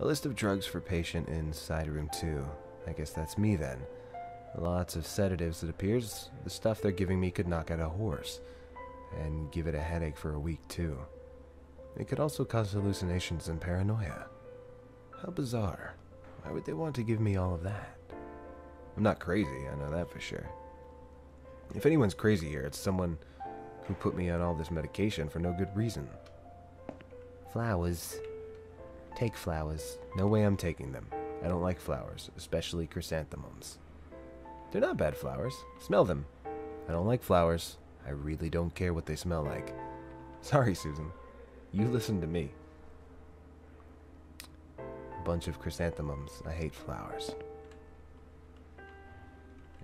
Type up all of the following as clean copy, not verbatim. A list of drugs for patient in side room 2. I guess that's me then. Lots of sedatives, it appears. The stuff they're giving me could knock out a horse. And give it a headache for a week, too. It could also cause hallucinations and paranoia. How bizarre. Why would they want to give me all of that? I'm not crazy, I know that for sure. If anyone's crazy here, it's someone who put me on all this medication for no good reason. Flowers. Take flowers. No way I'm taking them. I don't like flowers, especially chrysanthemums. They're not bad flowers. Smell them. I don't like flowers. I really don't care what they smell like. Sorry, Susan. You listen to me. A bunch of chrysanthemums. I hate flowers.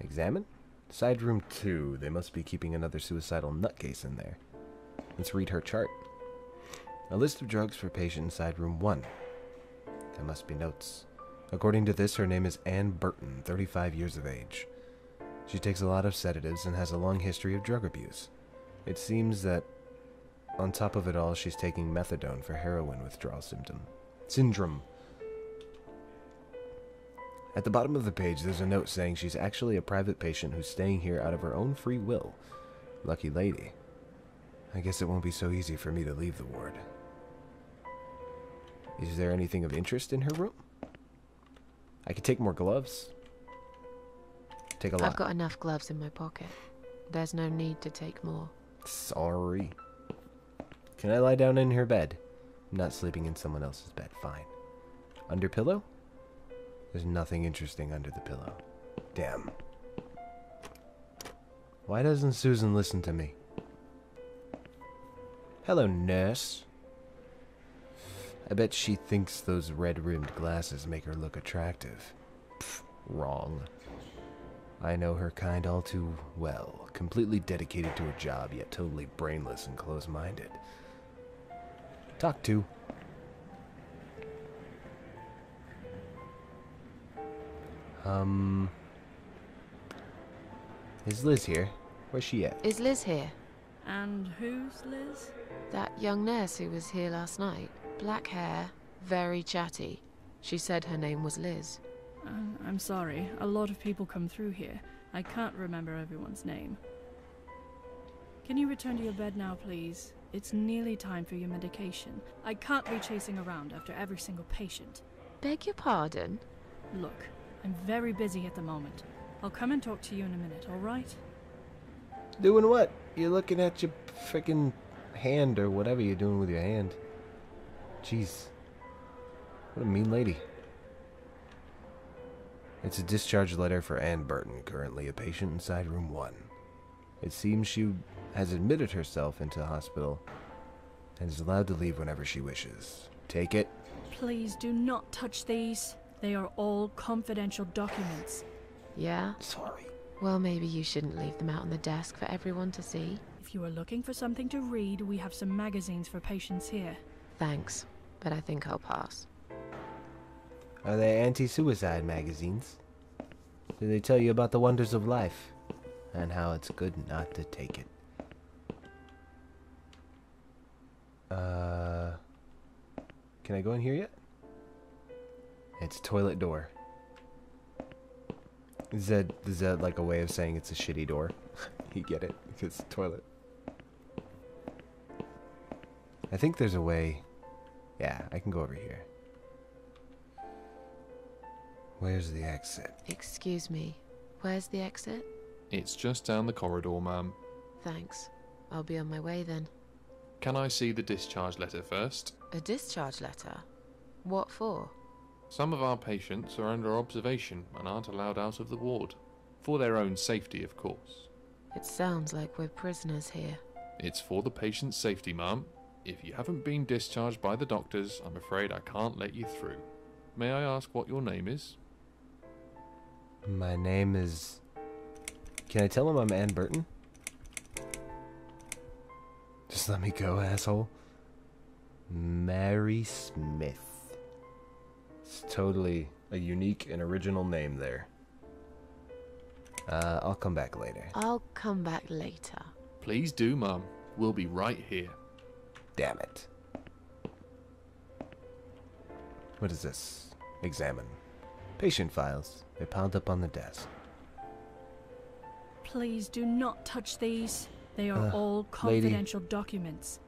Examine? Side room 2. They must be keeping another suicidal nutcase in there. Let's read her chart. A list of drugs for patient in side room 1. There must be notes. According to this, her name is Anne Burton, 35 years of age. She takes a lot of sedatives and has a long history of drug abuse. It seems that, on top of it all, she's taking methadone for heroin withdrawal syndrome. At the bottom of the page, there's a note saying she's actually a private patient who's staying here out of her own free will. Lucky lady. I guess it won't be so easy for me to leave the ward. Is there anything of interest in her room? I could take more gloves. Take a lot. I've got enough gloves in my pocket. There's no need to take more. Sorry. Can I lie down in her bed? I'm not sleeping in someone else's bed. Fine. Under pillow? There's nothing interesting under the pillow. Damn. Why doesn't Susan listen to me? Hello, nurse. I bet she thinks those red-rimmed glasses make her look attractive. Pfft, wrong. I know her kind all too well. Completely dedicated to her job, yet totally brainless and close-minded. Talk to. Is Liz here? Where's she at? Is Liz here? And who's Liz? That young nurse who was here last night. Black hair, very chatty. She said her name was Liz. I'm sorry. A lot of people come through here. I can't remember everyone's name. Can you return to your bed now, please? It's nearly time for your medication. I can't be chasing around after every single patient. Beg your pardon? Look, I'm very busy at the moment. I'll come and talk to you in a minute, all right? Doing what? You're looking at your freaking hand or whatever you're doing with your hand. Jeez. What a mean lady. It's a discharge letter for Anne Burton, currently a patient inside room 1. It seems she has admitted herself into the hospital and is allowed to leave whenever she wishes. Take it. Please do not touch these. They are all confidential documents. Yeah? Sorry. Well, maybe you shouldn't leave them out on the desk for everyone to see. If you are looking for something to read, we have some magazines for patients here. Thanks, but I think I'll pass. Are they anti-suicide magazines? Do they tell you about the wonders of life and how it's good not to take it? Can I go in here yet? It's toilet door. Is that like a way of saying it's a shitty door? You get it? Because it's a toilet. I think there's a way. Yeah, I can go over here. Where's the exit? Excuse me, where's the exit? It's just down the corridor, ma'am. Thanks. I'll be on my way then. Can I see the discharge letter first? A discharge letter? What for? Some of our patients are under observation and aren't allowed out of the ward. For their own safety, of course. It sounds like we're prisoners here. It's for the patient's safety, ma'am. If you haven't been discharged by the doctors, I'm afraid I can't let you through. May I ask what your name is? My name is... Can I tell him I'm Anne Burton? Just let me go, asshole. Mary Smith. It's totally a unique and original name there. I'll come back later. I'll come back later. Please do, Mum. We'll be right here. Damn it. What is this? Examine. Patient files. They're piled up on the desk. Please do not touch these. They are all confidential documents.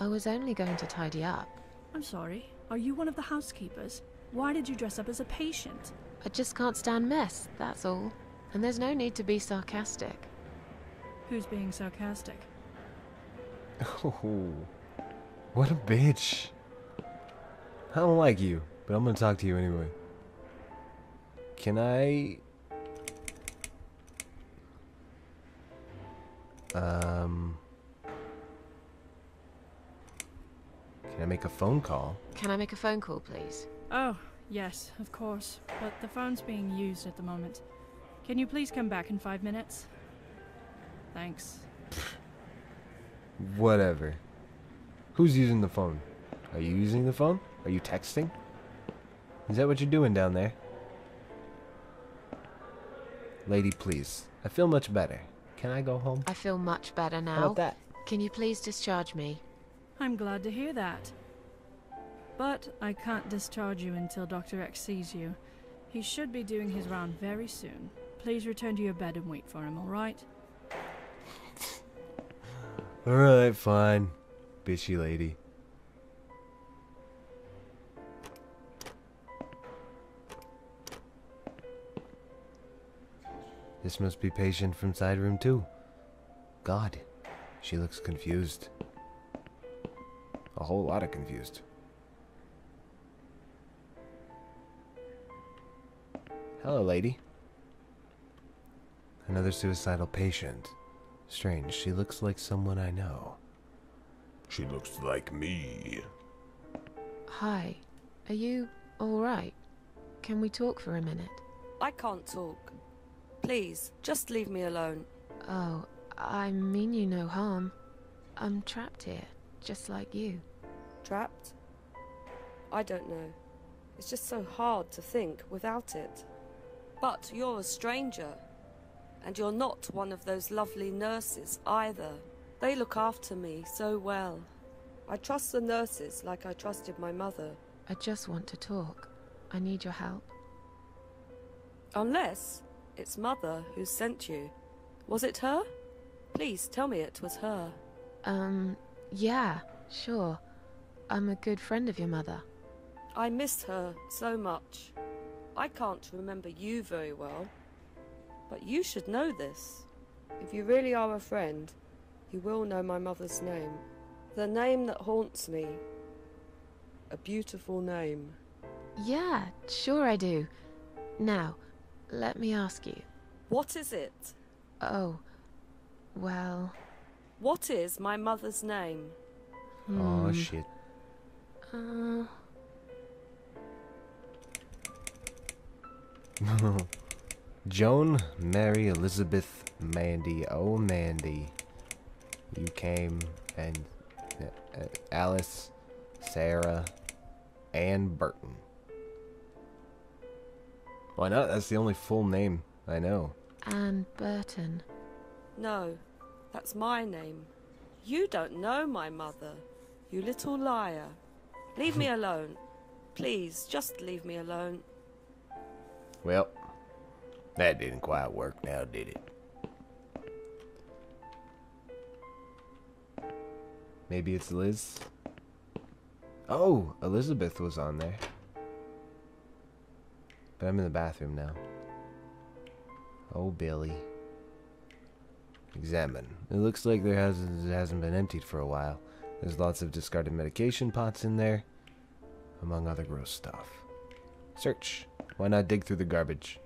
I was only going to tidy up. I'm sorry. Are you one of the housekeepers? Why did you dress up as a patient? I just can't stand mess, that's all. And there's no need to be sarcastic. Who's being sarcastic? Oh, what a bitch. I don't like you, but I'm gonna talk to you anyway. Can I... Can I make a phone call? Can I make a phone call, please? Oh, yes, of course. But the phone's being used at the moment. Can you please come back in 5 minutes? Thanks. Whatever. Who's using the phone? Are you using the phone? Are you texting? Is that what you're doing down there? Lady, please. I feel much better. Can I go home? I feel much better now. How about that? Can you please discharge me? I'm glad to hear that. But I can't discharge you until Dr. X sees you. He should be doing his round very soon. Please return to your bed and wait for him, alright? Alright, fine. Bitchy lady. This must be patient from side room 2. God, she looks confused. A whole lot of confused. Hello, lady. Another suicidal patient. Strange, she looks like someone I know. She looks like me. Hi, are you alright? Can we talk for a minute? I can't talk. Please, just leave me alone. Oh, I mean you no harm. I'm trapped here, just like you. Trapped? I don't know. It's just so hard to think without it. But you're a stranger. And you're not one of those lovely nurses either. They look after me so well. I trust the nurses like I trusted my mother. I just want to talk. I need your help. Unless... it's Mother who sent you. Was it her? Please tell me it was her. Yeah, sure. I'm a good friend of your mother. I miss her so much. I can't remember you very well. But you should know this. If you really are a friend, you will know my mother's name. The name that haunts me. A beautiful name. Yeah, sure I do. Now... let me ask you. What is it? Oh, well... what is my mother's name? Oh, shit. Joan, Mary, Elizabeth, Mandy. Oh, Mandy. You came and... Alice, Sarah, Anne Burton. Why not? That's the only full name I know. Anne Burton. No, that's my name. You don't know my mother, you little liar. Leave me alone. Please, just leave me alone. Well, that didn't quite work now, did it? Maybe it's Liz? Oh, Elizabeth was on there. But I'm in the bathroom now. Oh, Billy. Examine. It looks like there hasn't been emptied for a while. There's lots of discarded medication pots in there, among other gross stuff. Search. Why not dig through the garbage?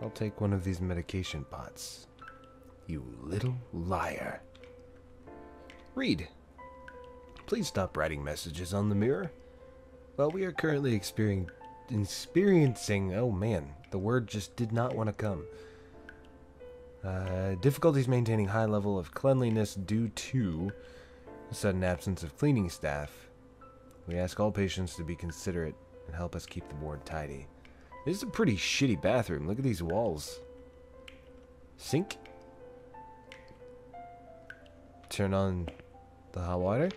I'll take one of these medication pots. You little liar. Read. Please stop writing messages on the mirror. Well, we are currently experiencing, oh man, the word just did not want to come. Difficulties maintaining high level of cleanliness due to a sudden absence of cleaning staff. We ask all patients to be considerate and help us keep the ward tidy. This is a pretty shitty bathroom. Look at these walls. Sink. Turn on the hot water.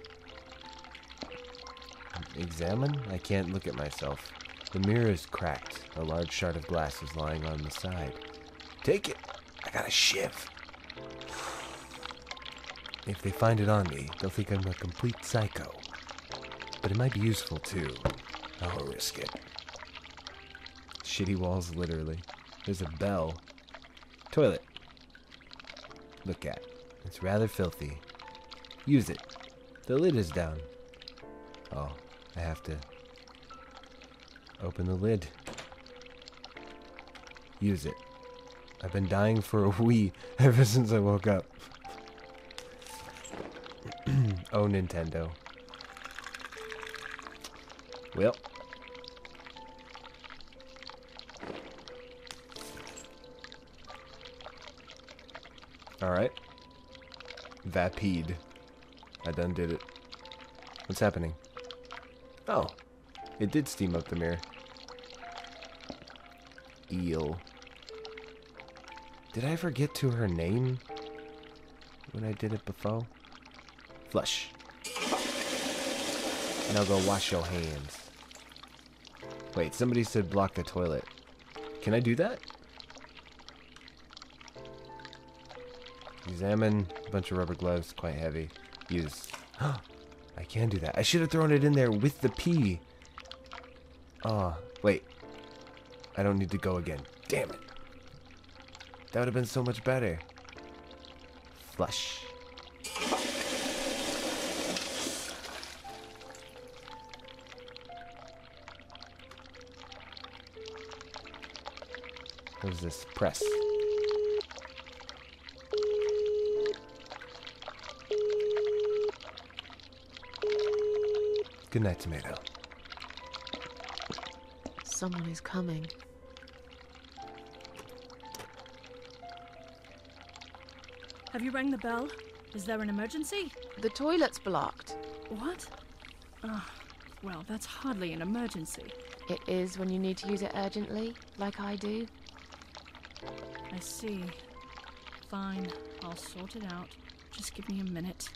Examine? I can't look at myself. The mirror is cracked. A large shard of glass is lying on the side. Take it! I got a shiv. If they find it on me, they'll think I'm a complete psycho. But it might be useful, too. I'll risk it. Shitty walls, literally. There's a bell. Toilet. Look at. It's rather filthy. Use it. The lid is down. Oh, I have to open the lid. Use it. I've been dying for a wee ever since I woke up. Oh, Nintendo. Well. Alright. Vapid. I done did it. What's happening? Oh. It did steam up the mirror. Eel. Did I ever get to her name when I did it before? Flush. Now go wash your hands. Wait, somebody said block the toilet. Can I do that? Examine. A bunch of rubber gloves, quite heavy. Use. I can do that. I should have thrown it in there with the pee. Oh, wait. I don't need to go again. Damn it. That would have been so much better. Flush. What is this? Press. Good night, tomato. Someone is coming. Have you rang the bell? Is there an emergency? The toilet's blocked. What? Oh, well, that's hardly an emergency. It is when you need to use it urgently, like I do. I see. Fine. I'll sort it out. Just give me a minute.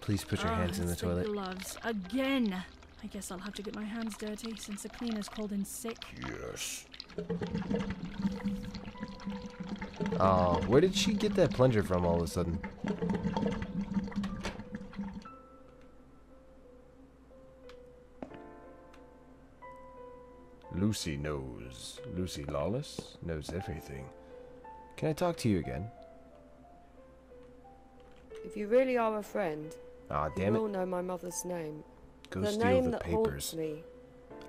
Please put your hands in the toilet. Gloves again. I guess I'll have to get my hands dirty since the cleaner's called in sick. Yes. Oh, where did she get that plunger from all of a sudden? Lucy knows. Lucy Lawless knows everything. Can I talk to you again? If you really are a friend, damn it. You will know my mother's name. Go the steal name the that papers. Haunts me.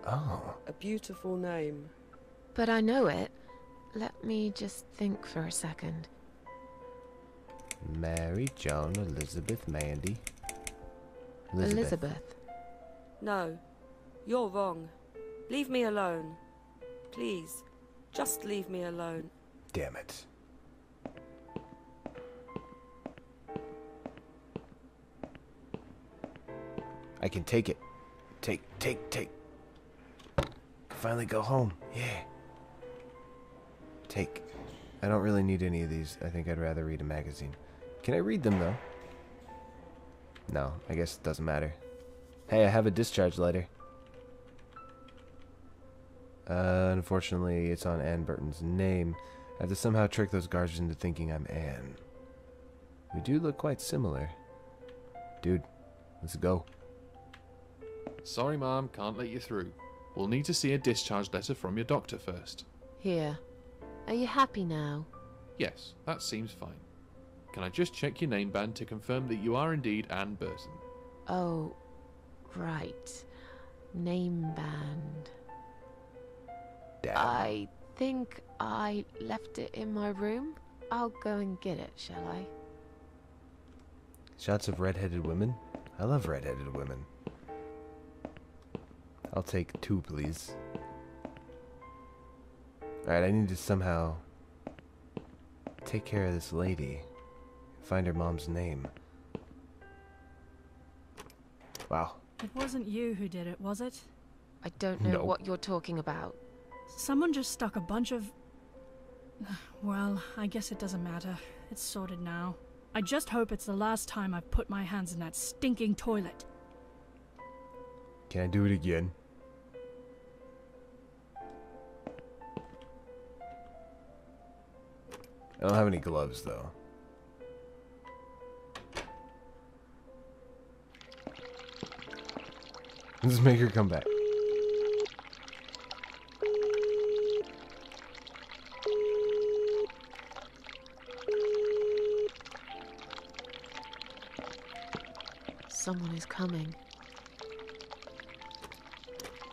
Oh. A beautiful name. But I know it. Let me just think for a second. Mary, Joan, Elizabeth, Mandy. Elizabeth. No, you're wrong. Leave me alone. Please, just leave me alone. Damn it. I can take it. Take. Finally go home. Yeah. Take. I don't really need any of these. I think I'd rather read a magazine. Can I read them, though? No, I guess it doesn't matter. Hey, I have a discharge letter. Unfortunately, it's on Anne Burton's name. I have to somehow trick those guards into thinking I'm Anne. We do look quite similar. Dude, let's go. Sorry, Mom, can't let you through. We'll need to see a discharge letter from your doctor first. Here. Are you happy now? Yes, that seems fine. Can I just check your name band to confirm that you are indeed Anne Burton? Oh, right. Name band. Damn. I think I left it in my room. I'll go and get it, shall I? Shots of red-headed women? I love red-headed women. I'll take 2, please. Alright, I need to somehow take care of this lady. Find her mom's name. Wow. It wasn't you who did it, was it? I don't know what you're talking about. Someone just stuck a bunch of... Well, I guess it doesn't matter. It's sorted now. I just hope it's the last time I've put my hands in that stinking toilet. Can I do it again? I don't have any gloves, though. Let's make her come back. Someone is coming.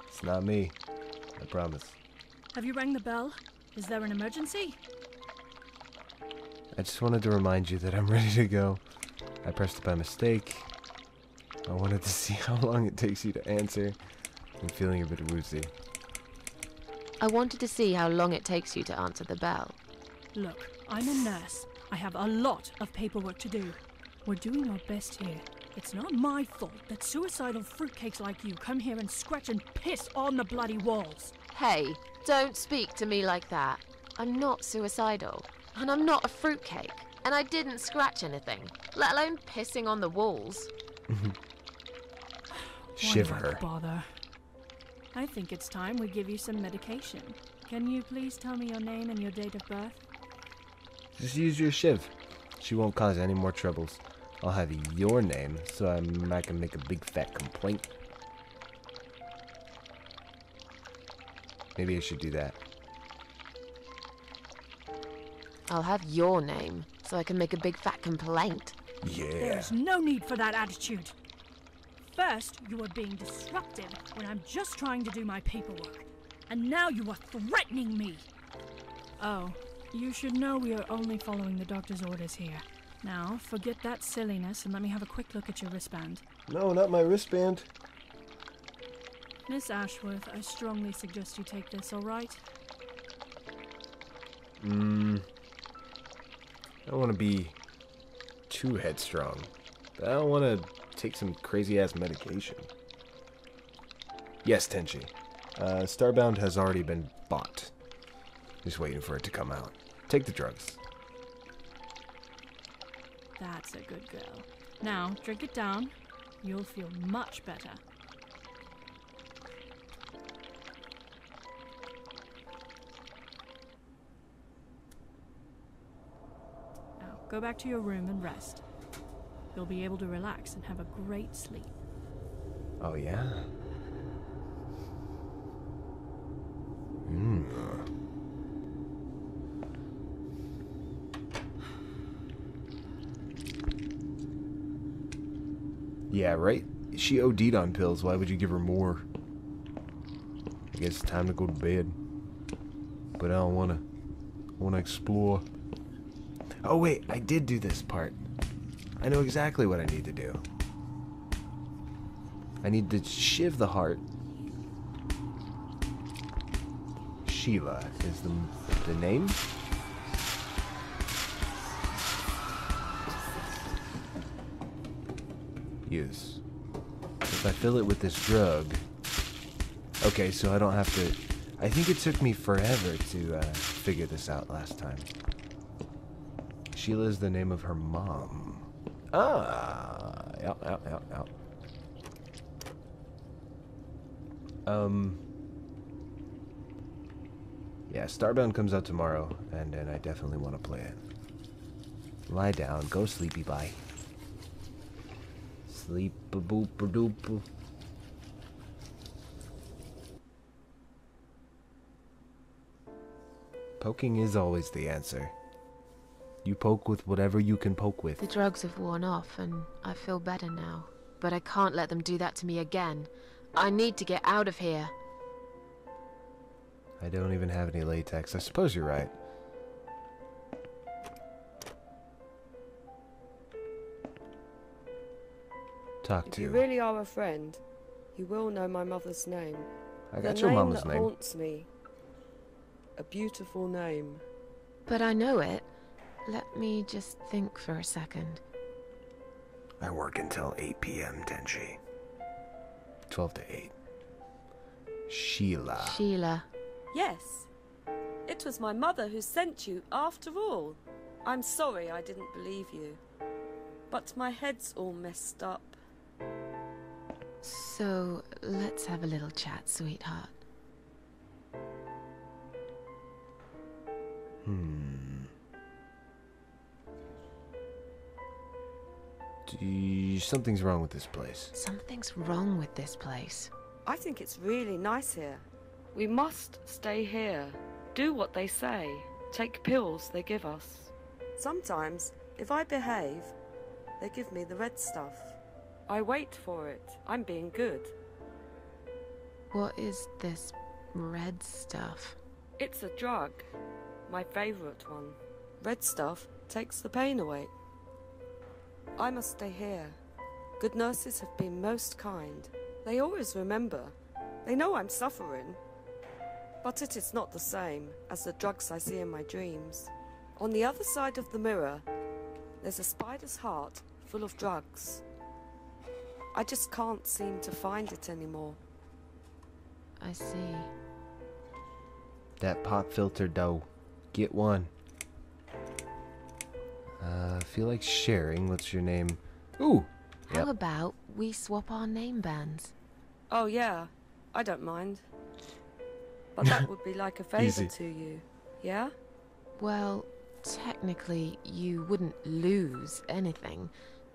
It's not me. I promise. Have you rang the bell? Is there an emergency? I just wanted to remind you that I'm ready to go. I pressed it by mistake. I wanted to see how long it takes you to answer. I'm feeling a bit woozy. I wanted to see how long it takes you to answer the bell. Look, I'm a nurse. I have a lot of paperwork to do. We're doing our best here. It's not my fault that suicidal fruitcakes like you come here and scratch and piss on the bloody walls. Hey, don't speak to me like that. I'm not suicidal. And I'm not a fruitcake. And I didn't scratch anything, let alone pissing on the walls. Shiver her. Bother. I think it's time we give you some medication. Can you please tell me your name and your date of birth? Just use your shiv. She won't cause any more troubles. I'll have your name so I'm not gonna make a big fat complaint. Maybe I should do that. I'll have your name, so I can make a big fat complaint. Yeah. There's no need for that attitude. First, you were being disruptive when I'm just trying to do my paperwork. And now you are threatening me. Oh, you should know we are only following the doctor's orders here. Now, forget that silliness and let me have a quick look at your wristband. No, not my wristband. Miss Ashworth, I strongly suggest you take this, all right? I don't want to be too headstrong, but I don't want to take some crazy-ass medication. Yes, Tenchi. Starbound has already been bought. Just waiting for it to come out. Take the drugs. That's a good girl. Now, drink it down. You'll feel much better. Go back to your room and rest. You'll be able to relax and have a great sleep. Oh, yeah? Yeah, right? She OD'd on pills. Why would you give her more? I guess it's time to go to bed. But I don't wanna explore. Oh wait, I did do this part. I know exactly what I need to do. I need to shiv the heart. Sheila is the name. Use. If I fill it with this drug. Okay, so I don't have to. I think it took me forever to figure this out last time. Sheila is the name of her mom. Ah, out. Yeah, Starbound comes out tomorrow, and I definitely want to play it. Lie down, go sleepy bye. Sleep a boop a doop. Poking is always the answer. You poke with whatever you can poke with. The drugs have worn off and I feel better now. But I can't let them do that to me again. I need to get out of here. I don't even have any latex. I suppose you're right. Talk to you. If you really are a friend, you will know my mother's name. I got your mama's name. The name that haunts me. A beautiful name. But I know it. Let me just think for a second. I work until 8 p.m., Tenchi. 12 to 8. Sheila. Sheila. Yes. It was my mother who sent you, after all. I'm sorry I didn't believe you. But my head's all messed up. So, let's have a little chat, sweetheart. Something's wrong with this place. Something's wrong with this place. I think it's really nice here. We must stay here. Do what they say. Take pills they give us. Sometimes, if I behave, they give me the red stuff. I wait for it. I'm being good. What is this red stuff? It's a drug. My favorite one. Red stuff takes the pain away. I must stay here. Good nurses have been most kind. They always remember. They know I'm suffering. But it is not the same as the drugs I see in my dreams. On the other side of the mirror, there's a spider's heart full of drugs. I just can't seem to find it anymore. I see. That pop filter dough. Get one. Feel like sharing. What's your name? Ooh. Yep. How about we swap our name bands? Oh yeah, I don't mind. But that would be like a favor to you, yeah? Well, technically you wouldn't lose anything,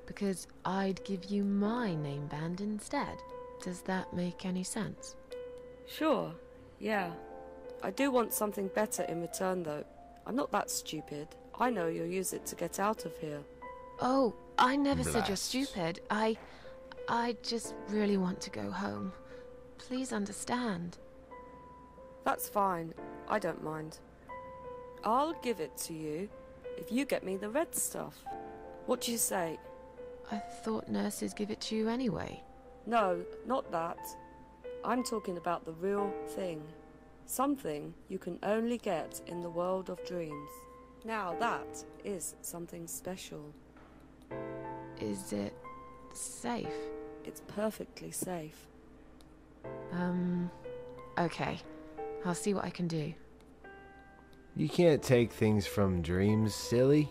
because I'd give you my name band instead. Does that make any sense? Sure, yeah. I do want something better in return though. I'm not that stupid. I know you'll use it to get out of here. Oh, I never said you're stupid. I just really want to go home. Please understand. That's fine. I don't mind. I'll give it to you if you get me the red stuff. What do you say? I thought nurses give it to you anyway. No, not that. I'm talking about the real thing. Something you can only get in the world of dreams. Now that is something special. Is it safe? It's perfectly safe. Okay. I'll see what I can do. You can't take things from dreams, silly.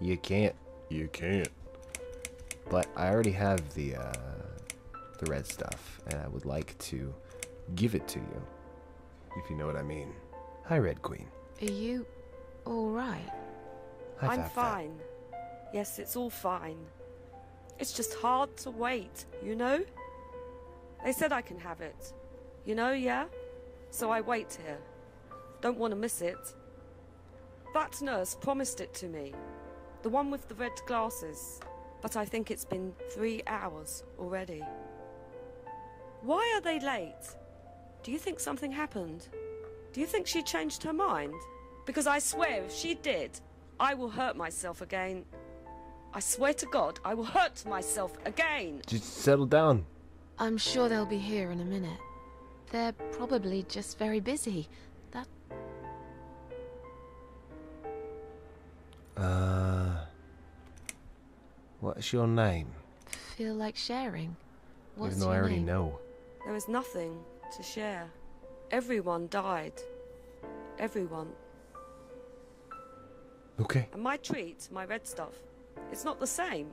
You can't. You can't. But I already have the red stuff, and I would like to give it to you. If you know what I mean. Hi, Red Queen. Are you... all right? I'm fine. Yes, it's all fine. It's just hard to wait, you know? They said I can have it, you know, yeah? So I wait here. Don't want to miss it. That nurse promised it to me. The one with the red glasses. But I think it's been 3 hours already. Why are they late? Do you think something happened? Do you think she changed her mind? Because I swear if she did, I will hurt myself again. I swear to God, I will hurt myself again. Just settle down. I'm sure they'll be here in a minute. They're probably just very busy. That... What's your name? Feel like sharing. What's your name? Even though I already know. There was nothing to share. Everyone died. Everyone. Okay. And my treat, my red stuff, it's not the same.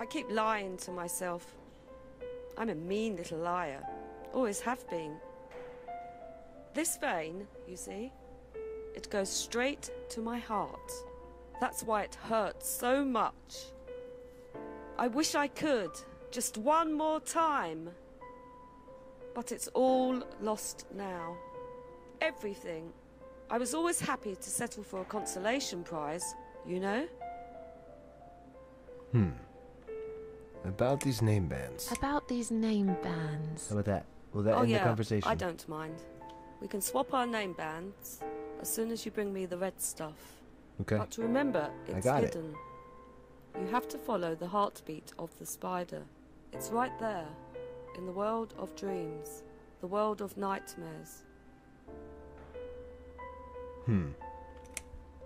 I keep lying to myself. I'm a mean little liar. Always have been. This vein, you see, it goes straight to my heart. That's why it hurts so much. I wish I could, just one more time. But it's all lost now. Everything. I was always happy to settle for a consolation prize, you know? About these name bands. About these name bands. How about that? Will that end the conversation? I don't mind. We can swap our name bands as soon as you bring me the red stuff. Okay. But remember, it's hidden. You have to follow the heartbeat of the spider. It's right there, in the world of dreams, the world of nightmares.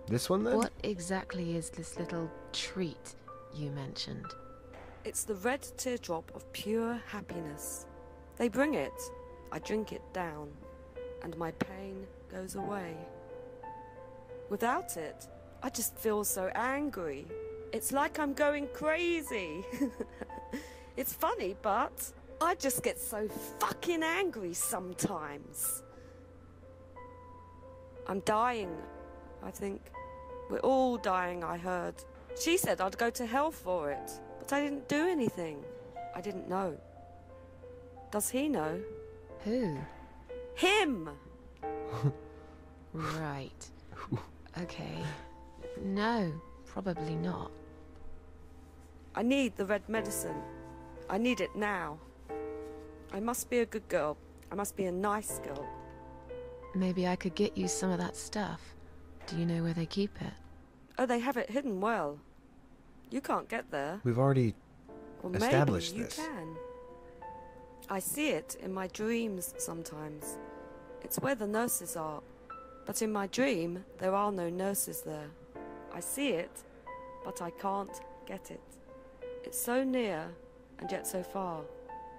This one then? What exactly is this little treat you mentioned? It's the red teardrop of pure happiness. They bring it, I drink it down, and my pain goes away. Without it, I just feel so angry. It's like I'm going crazy. It's funny, but I just get so fucking angry sometimes. I'm dying, I think. We're all dying, I heard. She said I'd go to hell for it, but I didn't do anything. I didn't know. Does he know? Who? Him! Right. Okay. No, probably not. I need the red medicine. I need it now. I must be a good girl. I must be a nice girl. Maybe I could get you some of that stuff. Do you know where they keep it? Oh, they have it hidden well. You can't get there. We've already established this. Maybe you can. I see it in my dreams sometimes. It's where the nurses are. But in my dream, there are no nurses there. I see it, but I can't get it. It's so near, and yet so far.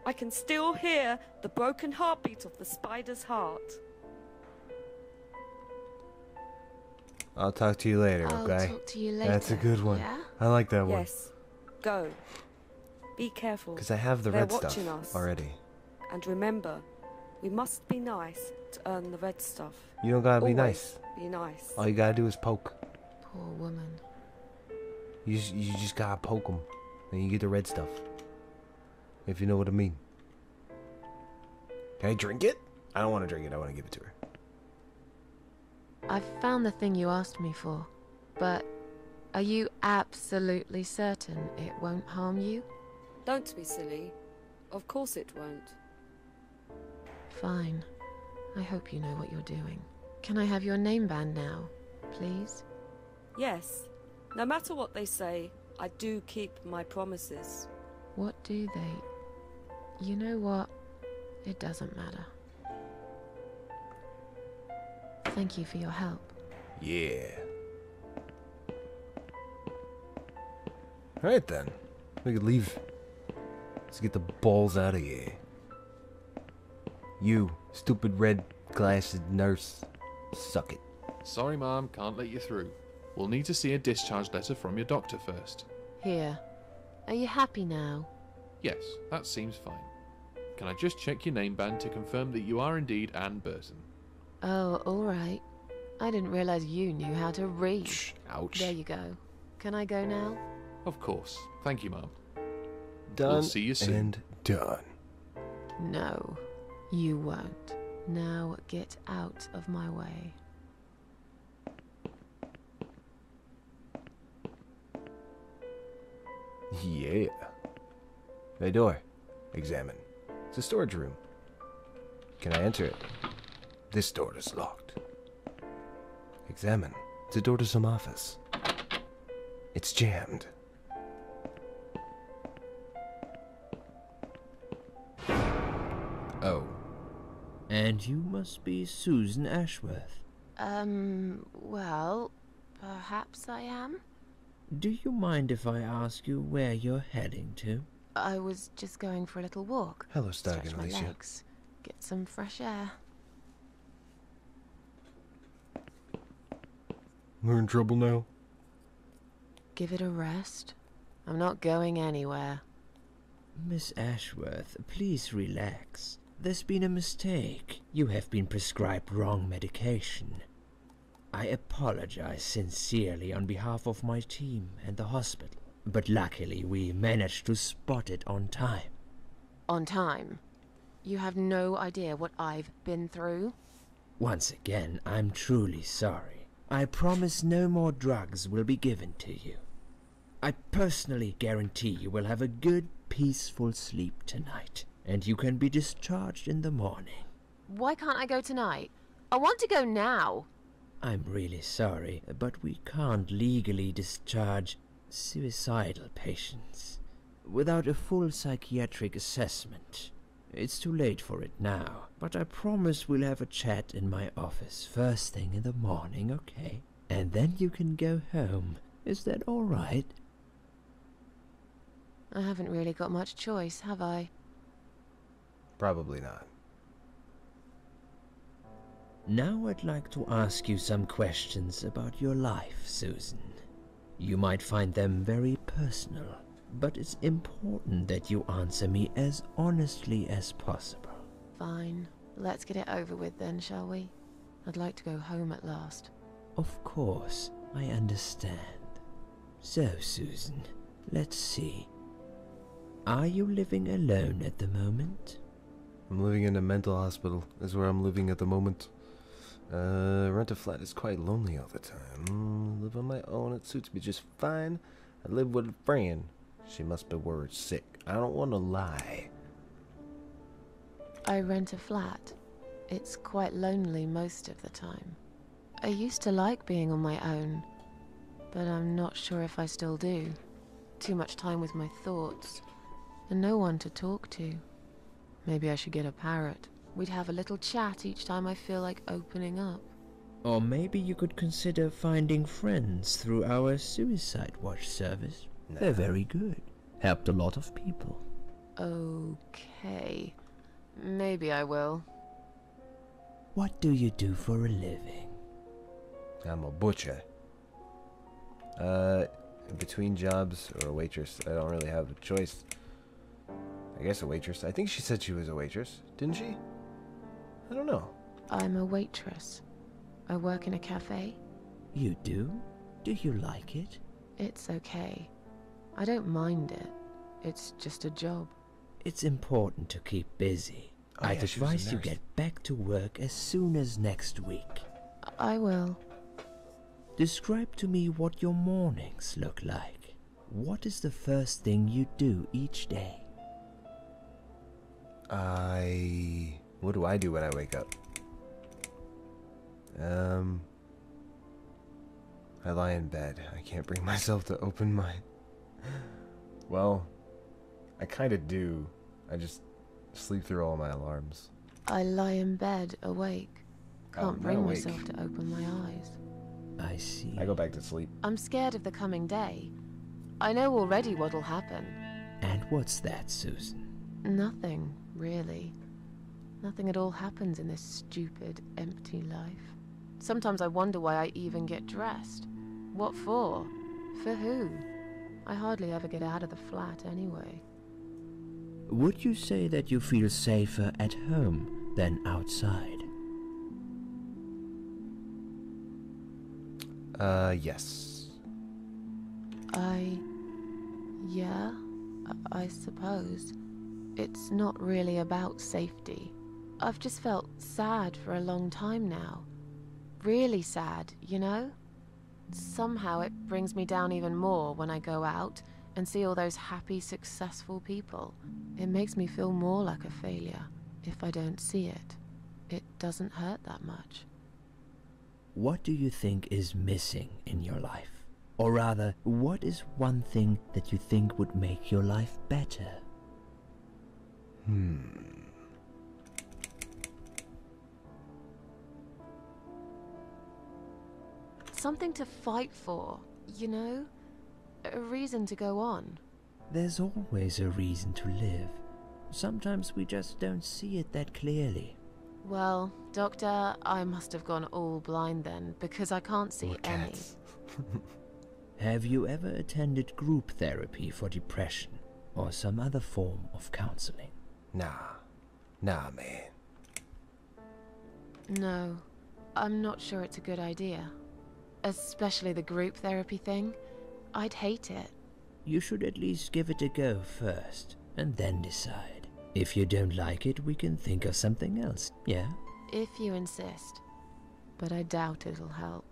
I can still hear the broken heartbeat of the spider's heart. I'll talk to you later, okay? I'll talk to you later. That's a good one. Yeah? I like that one. Yes. Go. Be careful. Because I have the red stuff already. And remember, we must be nice to earn the red stuff. You don't gotta be nice. Be nice. All you gotta do is poke. Poor woman. You just gotta poke them. And you get the red stuff. If you know what I mean. Can I drink it? I don't want to drink it. I want to give it to her. I've found the thing you asked me for. But are you absolutely certain it won't harm you? Don't be silly. Of course it won't. Fine. I hope you know what you're doing. Can I have your name band now, please? Yes. No matter what they say, I do keep my promises. What do they? You know what? It doesn't matter. Thank you for your help. Yeah. Alright then. We could leave. Let's get the balls out of here. You, stupid red-glasses nurse. Suck it. Sorry, Mom. Can't let you through. We'll need to see a discharge letter from your doctor first. Here. Are you happy now? Yes, that seems fine. Can I just check your name band to confirm that you are indeed Anne Burton? Oh, all right. I didn't realize you knew how to read. Ouch. There you go. Can I go now? Of course. Thank you, Mom. Done. We'll see you soon. And done. No, you won't. Now get out of my way. Yeah. The door. Examine. It's a storage room. Can I enter it? This door is locked. Examine. It's a door to some office. It's jammed. Oh. And you must be Susan Ashworth. Well, perhaps I am. Do you mind if I ask you where you're heading to? I was just going for a little walk. Hello, stretch my legs, get some fresh air. We're in trouble now. Give it a rest. I'm not going anywhere. Miss Ashworth, please relax. There's been a mistake. You have been prescribed wrong medication. I apologize sincerely on behalf of my team and the hospital, but luckily we managed to spot it on time. On time? You have no idea what I've been through? Once again, I'm truly sorry. I promise no more drugs will be given to you. I personally guarantee you will have a good, peaceful sleep tonight, and you can be discharged in the morning. Why can't I go tonight? I want to go now. I'm really sorry, but we can't legally discharge suicidal patients without a full psychiatric assessment. It's too late for it now, but I promise we'll have a chat in my office first thing in the morning, okay? And then you can go home. Is that all right? I haven't really got much choice, have I? Probably not. Now I'd like to ask you some questions about your life, Susan. You might find them very personal, but it's important that you answer me as honestly as possible. Fine. Let's get it over with then, shall we? I'd like to go home at last. Of course, I understand. So, Susan, let's see. Are you living alone at the moment? I'm living in a mental hospital, is where I'm living at the moment. Rent a flat is quite lonely all the time. Live on my own, it suits me just fine. I live with a friend. She must be worried sick. I don't want to lie. I rent a flat. It's quite lonely most of the time. I used to like being on my own, but I'm not sure if I still do. Too much time with my thoughts, and no one to talk to. Maybe I should get a parrot. We'd have a little chat each time I feel like opening up. Or maybe you could consider finding friends through our Suicide Watch service. No. They're very good. Helped a lot of people. Okay. Maybe I will. What do you do for a living? I'm a butcher. Between jobs or a waitress. I don't really have a choice. I guess a waitress. I think she said she was a waitress, didn't she? I don't know. I'm a waitress. I work in a cafe. You do? Do you like it? It's okay. I don't mind it. It's just a job. It's important to keep busy. I'd advise you get back to work as soon as next week. I will. Describe to me what your mornings look like. What is the first thing you do each day? What do I do when I wake up? I lie in bed. I can't bring myself to open my... Well... I kinda do. I just sleep through all my alarms. I lie in bed, awake. Can't bring myself to open my eyes. I see. I go back to sleep. I'm scared of the coming day. I know already what'll happen. And what's that, Susan? Nothing, really. Nothing at all happens in this stupid, empty life. Sometimes I wonder why I even get dressed. What for? For who? I hardly ever get out of the flat anyway. Would you say that you feel safer at home than outside? Yes. Yeah, I suppose. It's not really about safety. I've just felt sad for a long time now. Really sad, you know? Somehow it brings me down even more when I go out and see all those happy, successful people. It makes me feel more like a failure if I don't see it. It doesn't hurt that much. What do you think is missing in your life? Or rather, what is one thing that you think would make your life better? Something to fight for, you know? A reason to go on. There's always a reason to live. Sometimes we just don't see it that clearly. Well, Doctor, I must have gone all blind then, because I can't see any. Have you ever attended group therapy for depression, or some other form of counseling? Nah, man. No, I'm not sure it's a good idea. Especially the group therapy thing. I'd hate it. You should at least give it a go first, and then decide. If you don't like it, we can think of something else, yeah? If you insist. But I doubt it'll help.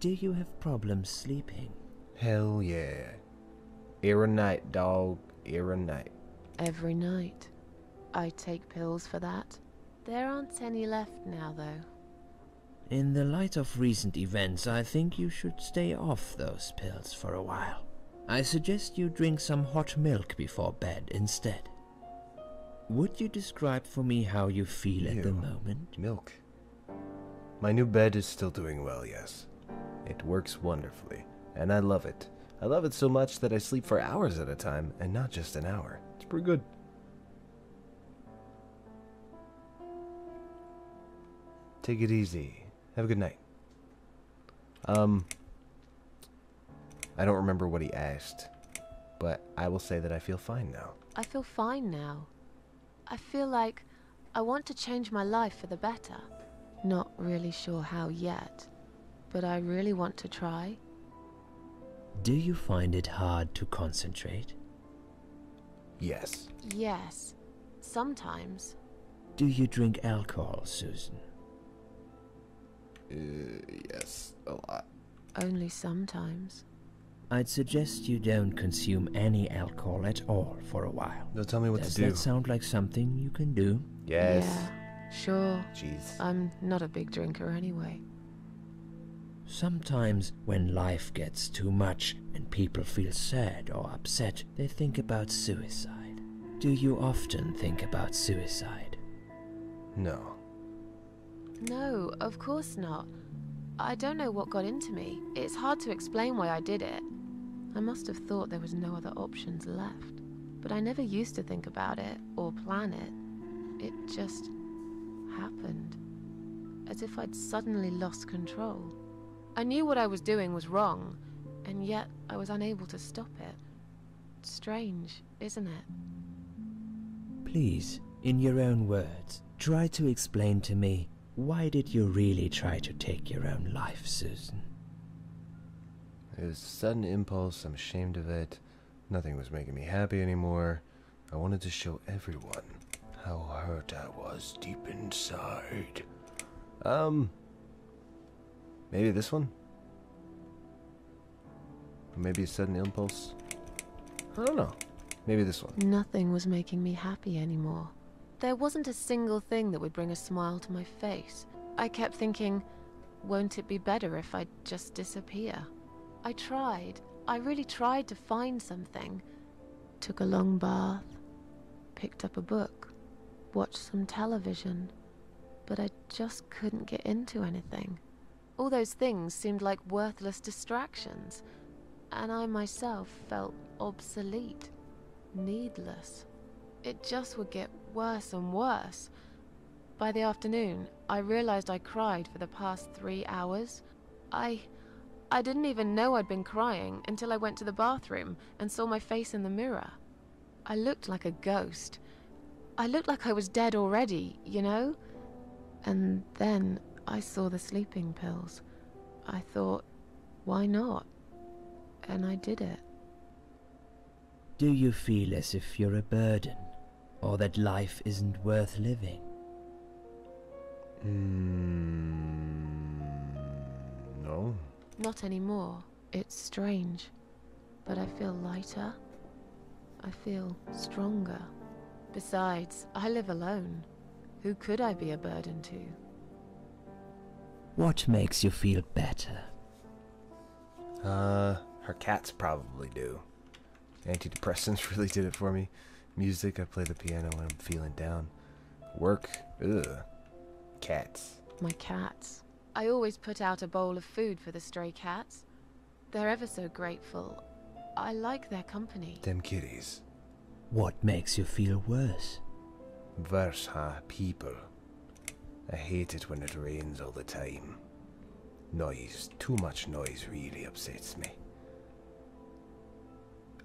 Do you have problems sleeping? Hell yeah. Every night, dog. Every night. Every night. I take pills for that. There aren't any left now, though. In the light of recent events, I think you should stay off those pills for a while. I suggest you drink some hot milk before bed instead. Would you describe for me how you feel at the moment? Milk. My new bed is still doing well, yes. It works wonderfully, and I love it. I love it so much that I sleep for hours at a time, and not just an hour. It's pretty good. Take it easy. Have a good night. I don't remember what he asked. but I will say that I feel fine now. I feel fine now. I feel like I want to change my life for the better. Not really sure how yet, but I really want to try. Do you find it hard to concentrate? Yes. Yes, sometimes. Do you drink alcohol, Susan? Yes, a lot. Only sometimes. I'd suggest you don't consume any alcohol at all for a while. They'll tell me what to do. Does that sound like something you can do? Yes. Yeah, sure. Jeez. I'm not a big drinker anyway. Sometimes when life gets too much and people feel sad or upset, they think about suicide. Do you often think about suicide? No. No, of course not. I don't know what got into me. It's hard to explain why I did it. I must have thought there was no other options left. But I never used to think about it or plan it. It just happened. As if I'd suddenly lost control. I knew what I was doing was wrong, and yet I was unable to stop it. Strange, isn't it? Please, in your own words, try to explain to me, why did you really try to take your own life, Susan? It was a sudden impulse, I'm ashamed of it. Nothing was making me happy anymore. I wanted to show everyone how hurt I was deep inside. Maybe this one? Maybe a sudden impulse? I don't know. Maybe this one. Nothing was making me happy anymore. There wasn't a single thing that would bring a smile to my face. I kept thinking, won't it be better if I just disappear? I tried. I really tried to find something. Took a long bath, picked up a book, watched some television, but I just couldn't get into anything. All those things seemed like worthless distractions, and I myself felt obsolete, needless. It just would get worse and worse. By the afternoon, I realized I cried for the past 3 hours. I didn't even know I'd been crying until I went to the bathroom and saw my face in the mirror. I looked like a ghost. I looked like I was dead already, you know? And then I saw the sleeping pills. I thought, why not? And I did it. Do you feel as if you're a burden, or that life isn't worth living? No. Not anymore. It's strange. But I feel lighter. I feel stronger. Besides, I live alone. Who could I be a burden to? What makes you feel better? Her cats probably do. Antidepressants really did it for me. Music, I play the piano when I'm feeling down. Work, ugh. Cats. My cats. I always put out a bowl of food for the stray cats. They're ever so grateful. I like their company. Them kitties. What makes you feel worse? Worse, huh? People. I hate it when it rains all the time. Noise, too much noise really upsets me.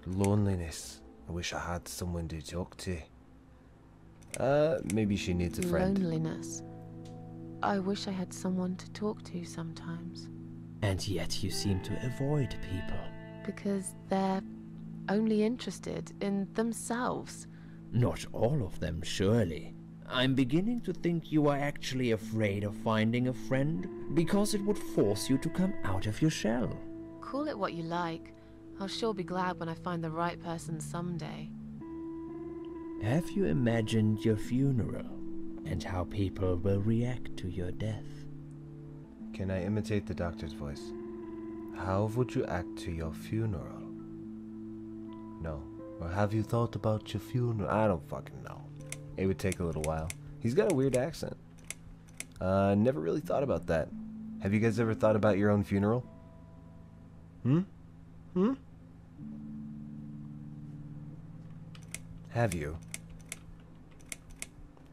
Loneliness. I wish I had someone to talk to. Maybe she needs a friend. Loneliness. I wish I had someone to talk to sometimes. And yet you seem to avoid people. Because they're only interested in themselves. Not all of them, surely. I'm beginning to think you are actually afraid of finding a friend, because it would force you to come out of your shell. Call it what you like. I'll sure be glad when I find the right person someday. Have you imagined your funeral, and how people will react to your death? Can I imitate the doctor's voice? How would you act to your funeral? No. Or have you thought about your funeral? I don't fucking know. It would take a little while. He's got a weird accent. Never really thought about that. Have you guys ever thought about your own funeral? Have you?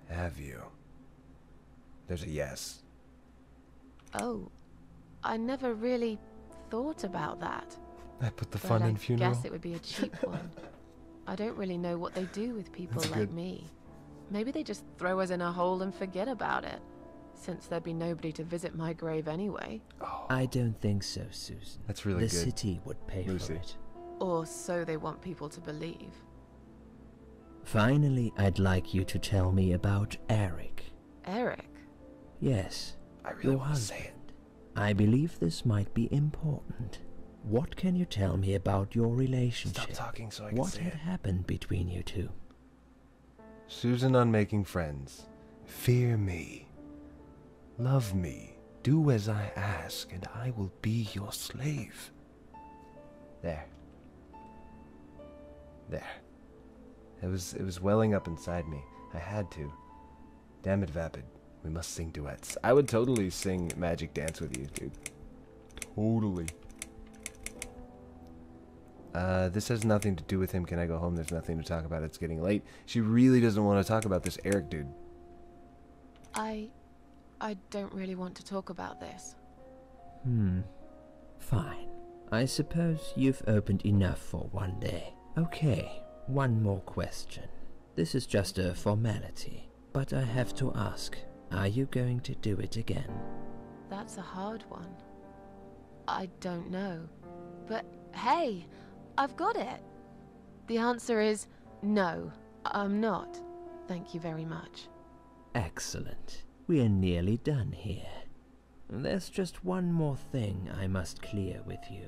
Have you? There's a yes. Oh, I never really thought about that. I put the fun in funeral. I guess it would be a cheap one. I don't really know what they do with people like me. Maybe they just throw us in a hole and forget about it, since there'd be nobody to visit my grave anyway. Oh. I don't think so, Susan. That's really good. The city would pay for it. Or so they want people to believe. Finally, I'd like you to tell me about Eric. Eric? Yes. I really want to say it. I believe this might be important. What can you tell me about your relationship? Stop talking so I can say it. What had happened between you two? Susan on making friends. Fear me. Love me. Do as I ask, and I will be your slave. There. There. It was welling up inside me. I had to. Damn it, Vapid. We must sing duets. I would totally sing Magic Dance with you, dude. Totally. This has nothing to do with him. Can I go home? There's nothing to talk about. It's getting late. She really doesn't want to talk about this Eric dude. I don't really want to talk about this. Fine. I suppose you've opened enough for one day. Okay. One more question. This is just a formality, but I have to ask, are you going to do it again? That's a hard one. I don't know. But hey, I've got it. The answer is no, I'm not. Thank you very much. Excellent. We're nearly done here. There's just one more thing I must clear with you.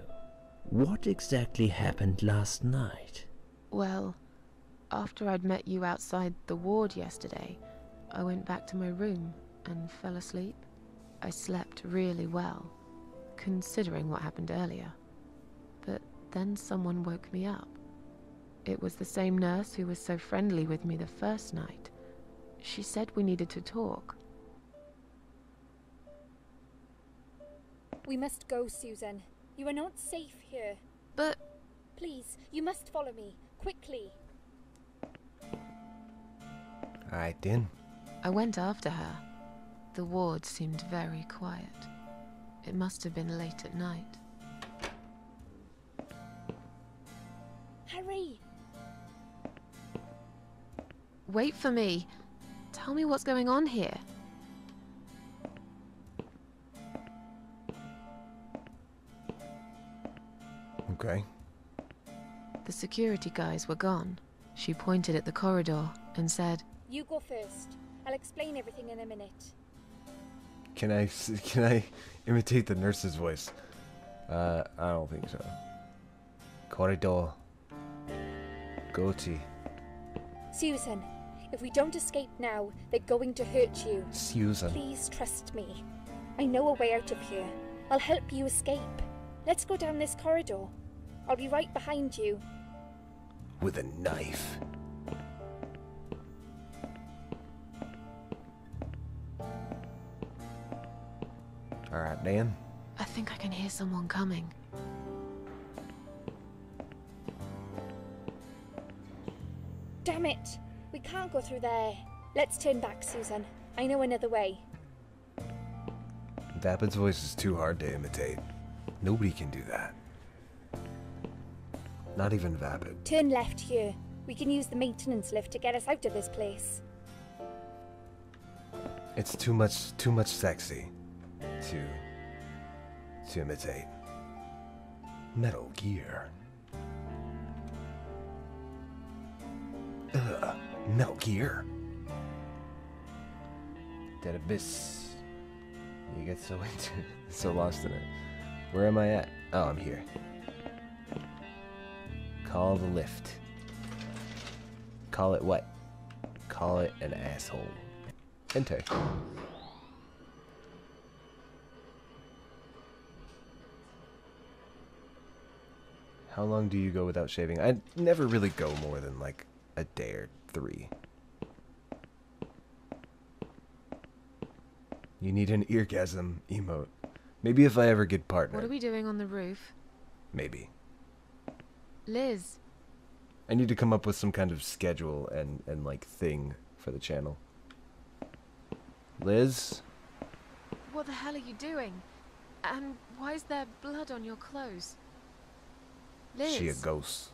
What exactly happened last night? Well, after I'd met you outside the ward yesterday, I went back to my room and fell asleep. I slept really well, considering what happened earlier. But then someone woke me up. It was the same nurse who was so friendly with me the first night. She said we needed to talk. We must go, Susan. You are not safe here. But... Please, you must follow me. Quickly. Alright then. I went after her. The ward seemed very quiet. It must have been late at night. Hurry! Wait for me. Tell me what's going on here. Okay. The security guys were gone. She pointed at the corridor and said, "You go first. I'll explain everything in a minute." Can I imitate the nurse's voice? I don't think so. Corridor. Goatee. Susan, if we don't escape now, they're going to hurt you. Susan. Please trust me. I know a way out of here. I'll help you escape. Let's go down this corridor. I'll be right behind you. With a knife. Alright, Dan. I think I can hear someone coming. Damn it! We can't go through there. Let's turn back, Susan. I know another way. Vapid's voice is too hard to imitate. Nobody can do that. Not even Vapid. Turn left here. We can use the maintenance lift to get us out of this place. It's too much sexy to imitate. Metal Gear. Ugh, Metal Gear. Dead Abyss. You get so into it, so lost in it. Where am I at? Oh, I'm here. Call the lift. Call it what? Call it an asshole. Enter. How long do you go without shaving? I never really go more than like a day or three. You need an eargasm emote. Maybe if I ever get partnered. What are we doing on the roof? Maybe. Liz. I need to come up with some kind of schedule and like thing for the channel. Liz? What the hell are you doing? And why is there blood on your clothes? Liz. She a ghost.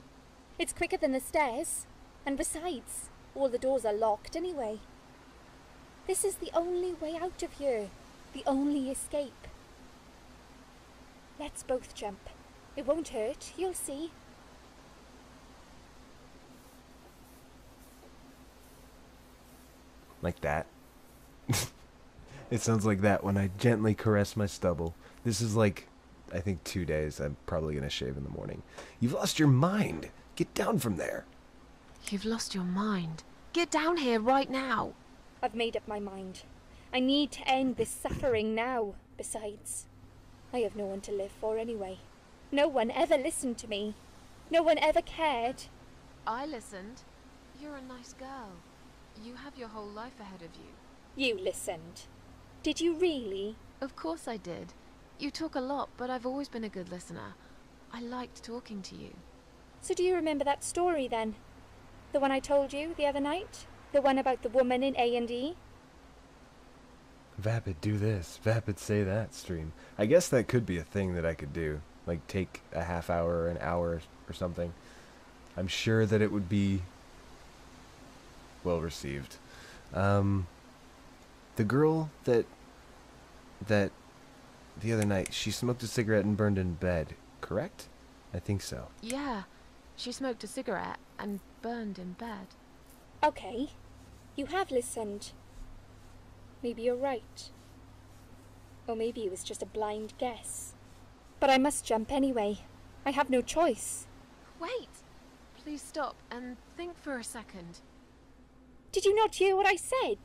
It's quicker than the stairs. And besides, all the doors are locked anyway. This is the only way out of here. The only escape. Let's both jump. It won't hurt. You'll see. Like that. It sounds like that when I gently caress my stubble. This is like, I think, 2 days. I'm probably going to shave in the morning. You've lost your mind. Get down from there. You've lost your mind. Get down here right now. I've made up my mind. I need to end this suffering now. Besides, I have no one to live for anyway. No one ever listened to me. No one ever cared. I listened. You're a nice girl. You have your whole life ahead of you. You listened. Did you really? Of course I did. You talk a lot, but I've always been a good listener. I liked talking to you. So do you remember that story then? The one I told you the other night? The one about the woman in A&E? Vapid do this, vapid say that stream. I guess that could be a thing that I could do. Like take a half hour or an hour or something. I'm sure that it would be well received. The girl that the other night, she smoked a cigarette and burned in bed, correct? I think so. Yeah, she smoked a cigarette and burned in bed. Okay, you have listened. Maybe you're right. Or maybe it was just a blind guess. But I must jump anyway. I have no choice. Wait! Please stop and think for a second. Did you not hear what I said?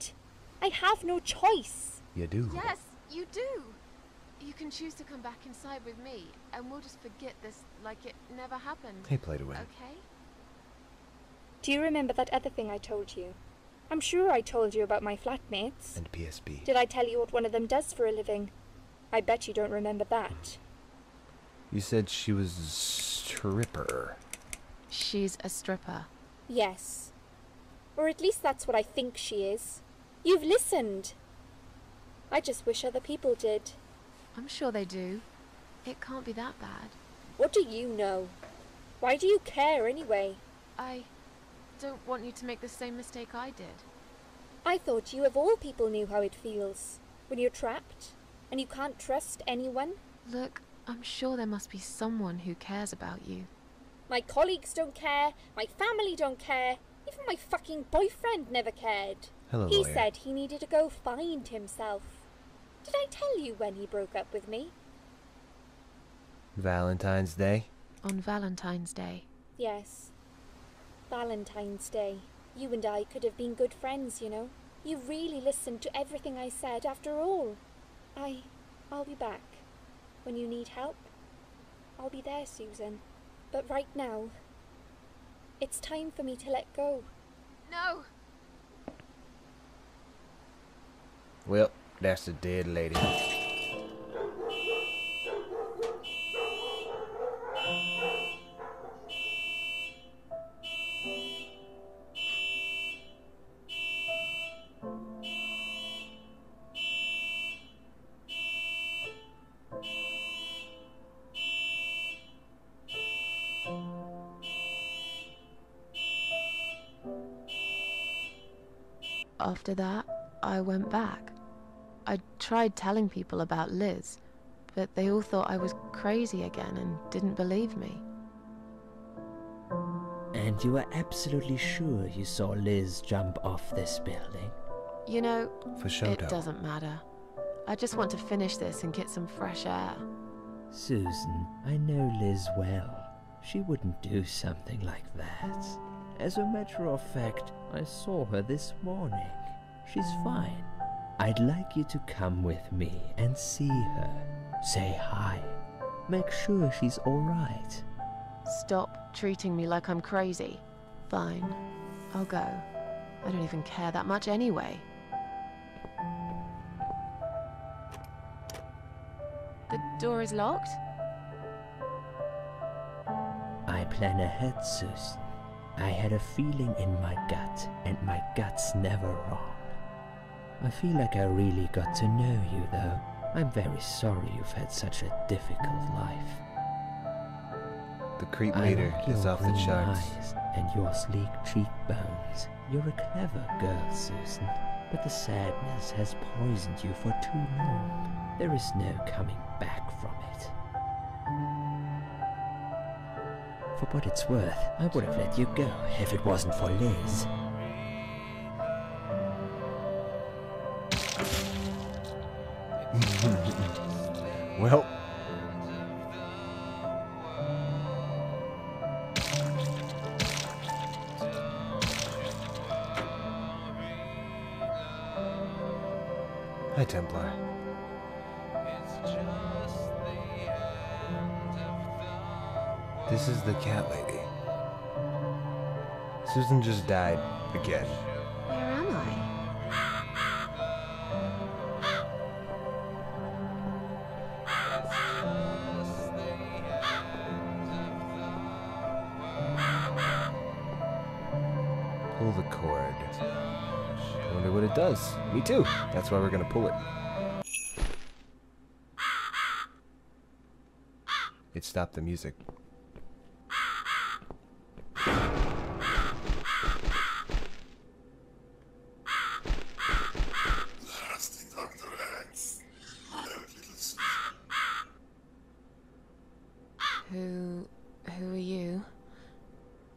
I have no choice. You do. Yes, you do. You can choose to come back inside with me, and we'll just forget this like it never happened. He played away. Okay? Do you remember that other thing I told you? I'm sure I told you about my flatmates. And PSB. Did I tell you what one of them does for a living? I bet you don't remember that. You said she was a stripper. She's a stripper. Yes. Or at least that's what I think she is. You've listened. I just wish other people did. I'm sure they do. It can't be that bad. What do you know? Why do you care anyway? I don't want you to make the same mistake I did. I thought you of all people knew how it feels when you're trapped and you can't trust anyone. Look, I'm sure there must be someone who cares about you. My colleagues don't care. My family don't care. Even my fucking boyfriend never cared. Hello, he lawyer. Said he needed to go find himself. Did I tell you when he broke up with me? Valentine's Day? On Valentine's Day. Yes. Valentine's Day. You and I could have been good friends, you know. You really listened to everything I said after all. I'll be back. When you need help, I'll be there, Susan. But right now, it's time for me to let go. No! Well, that's the dead lady. After that, I went back. I tried telling people about Liz, but they all thought I was crazy again and didn't believe me. And you were absolutely sure you saw Liz jump off this building? You know, for sure it doesn't matter. I just want to finish this and get some fresh air. Susan, I know Liz well. She wouldn't do something like that. As a matter of fact, I saw her this morning. She's fine. I'd like you to come with me and see her. Say hi. Make sure she's all right. Stop treating me like I'm crazy. Fine. I'll go. I don't even care that much anyway. The door is locked? I plan ahead, Susan. I had a feeling in my gut, and my gut's never wrong. I feel like I really got to know you, though. I'm very sorry you've had such a difficult life. The creep meter is off the charts. And your sleek cheekbones. You're a clever girl, Susan, but the sadness has poisoned you for too long. There is no coming back from it. For what it's worth, I would have let you go if it wasn't for Liz. Well. Hi, Templar. This is the Cat Lady. Susan just died again. Where am I? Pull the cord. I wonder what it does. Me too. That's why we're gonna pull it. It stopped the music. Who are you?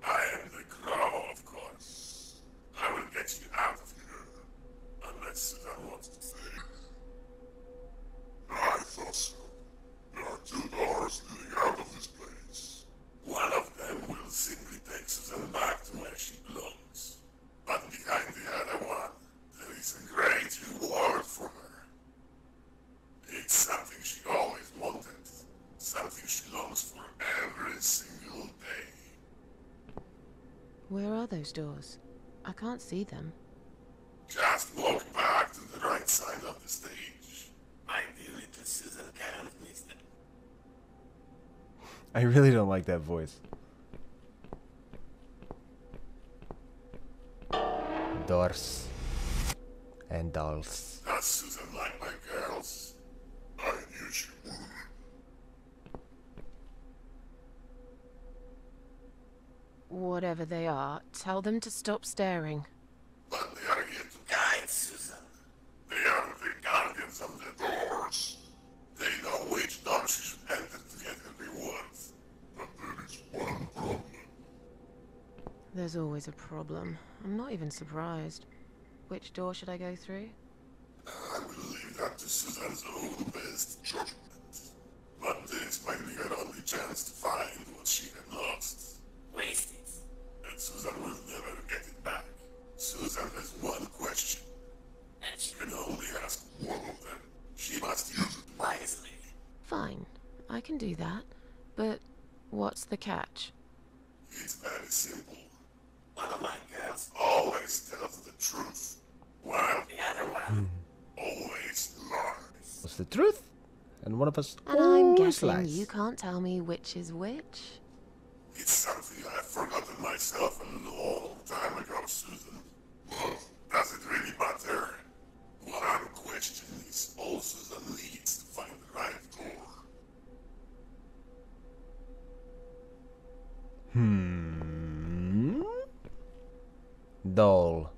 I am the Crow, of course. I will get you out of here. Unless I want to say. I thought so. There are 2 doors leading out of this place. One of them will simply take Susan back to where she belongs. But behind the other one, there is a great reward for her. It's something she always wanted. Something she longs for every single day. Where are those doors? I can't see them. Just walk back to the right side of the stage. Ideally, Susan can't miss them. I really don't like that voice. Doors. And dolls. Does Susan like my girls? I knew she would. Whatever they are, tell them to stop staring. But they are here to guide Susan. They are the guardians of the doors. They know which door she should enter to get her rewards. But there is one problem. There's always a problem. I'm not even surprised. Which door should I go through? I will leave that to Susan's own best judgment. But this might be her only chance to find what she had lost. Wasted. And Susan will never get it back. Susan has one question. And she can only ask one of them. She must use it wisely. Fine. I can do that. But what's the catch? It's very simple. One of my girls always tells the truth. While the other one always lies. What's the truth? And one of us always lies. And I'm guessing you can't tell me which is which. It's something I've forgotten myself a long time ago, Susan. Well, does it really matter? What I'm questioning is all Susan needs to find the right door. Doll.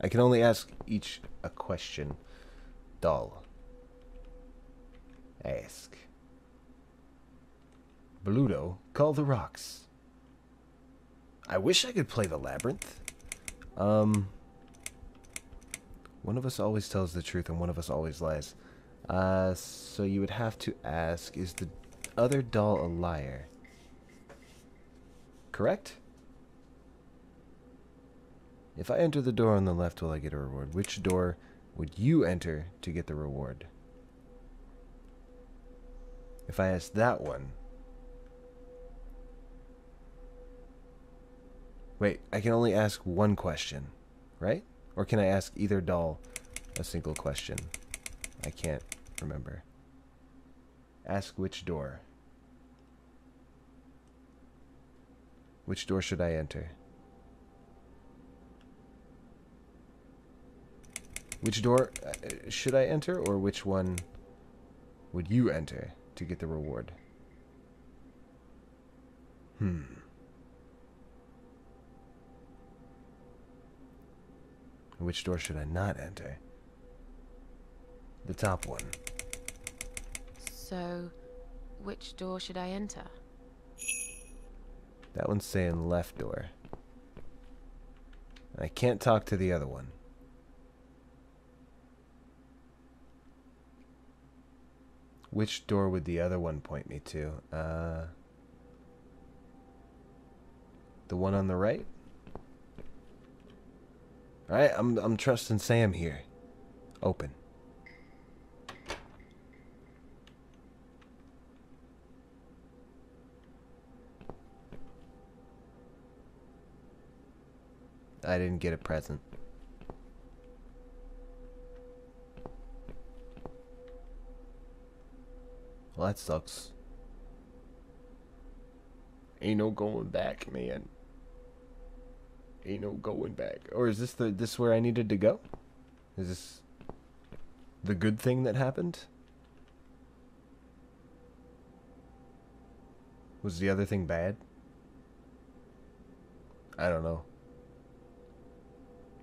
I can only ask each a question. Doll. Ask. Bluto, call the rocks. I wish I could play the labyrinth. One of us always tells the truth and one of us always lies. So you would have to ask, is the other doll a liar? Correct? If I enter the door on the left, will I get a reward? Which door would you enter to get the reward? If I ask that one... Wait, I can only ask one question, right? Or can I ask either doll a single question? I can't remember. Ask which door? Which door should I enter? Which door should I enter, or which one would you enter to get the reward? Which door should I not enter? The top one. So, which door should I enter? That one's saying left door. I can't talk to the other one. Which door would the other one point me to? The one on the right? Alright, I'm trusting Sam here. Open. I didn't get a present. Well, that sucks. Ain't no going back, man. Ain't no going back. Or is this this where I needed to go? Is this the good thing that happened? Was the other thing bad? I don't know.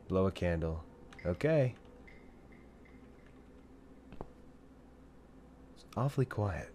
Blow a candle. Okay. It's awfully quiet.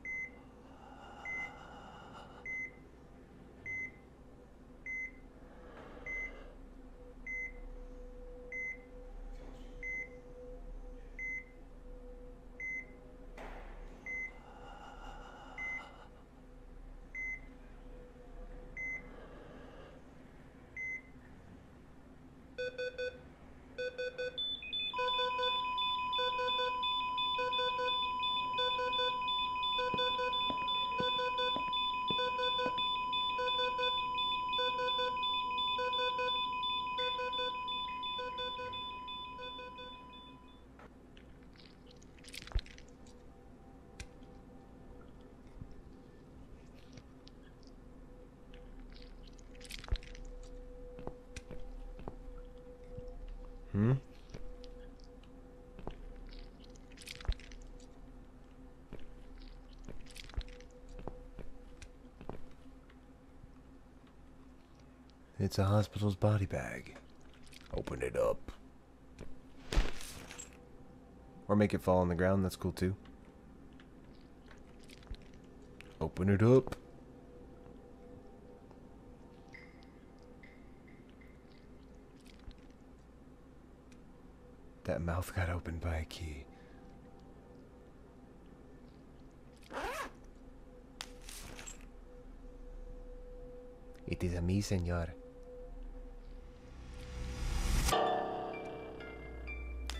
It's a hospital's body bag. Open it up. Or make it fall on the ground. That's cool too. Open it up. That mouth got opened by a key. It is a me, señor.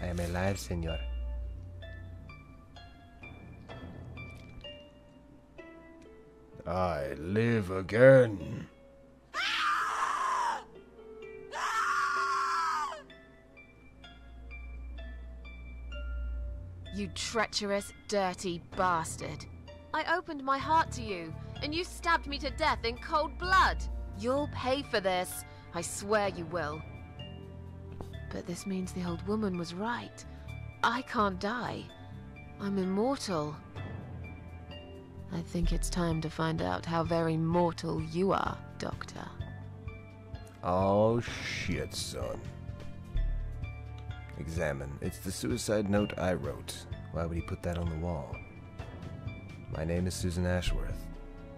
I am alive, señor. I live again. You treacherous, dirty bastard. I opened my heart to you, and you stabbed me to death in cold blood. You'll pay for this. I swear you will. But this means the old woman was right. I can't die. I'm immortal. I think it's time to find out how very mortal you are, Doctor. Oh, shit, son. Examine. It's the suicide note I wrote. Why would he put that on the wall? My name is Susan Ashworth.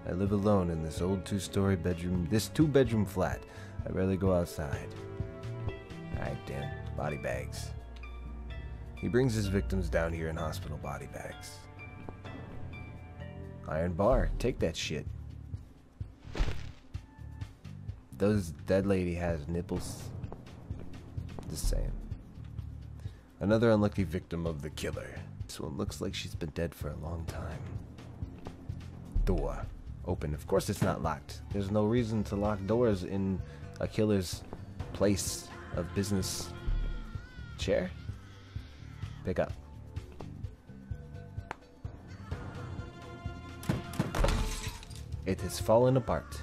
I live alone in this old two-story bedroom, this two-bedroom flat. I rarely go outside. Alright, damn. Body bags. He brings his victims down here in hospital body bags. Iron bar. Take that shit. Those dead lady has nipples. Just saying. Another unlucky victim of the killer. This one looks like she's been dead for a long time. Door. Open. Of course it's not locked. There's no reason to lock doors in a killer's place of business. Chair? Pick up. It has fallen apart.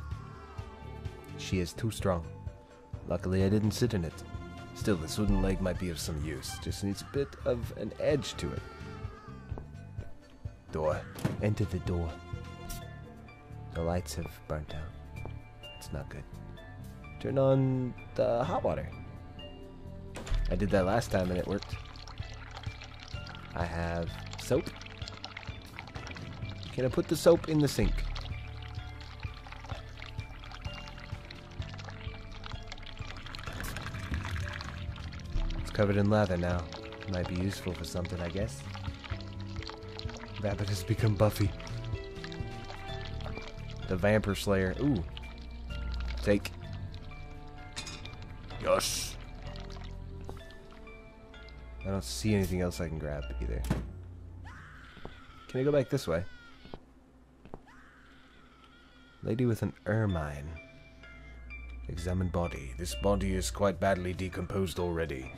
She is too strong. Luckily I didn't sit in it. Still, this wooden leg might be of some use. Just needs a bit of an edge to it. Door. Enter the door. The lights have burnt out. That's not good. Turn on the hot water. I did that last time and it worked. I have soap. Can I put the soap in the sink? It's covered in lather now. Might be useful for something, I guess. Rabbit has become Buffy. The Vampire Slayer. Ooh. Take. Yes. I don't see anything else I can grab either. Can I go back this way? Lady with an ermine. Examine body. This body is quite badly decomposed already.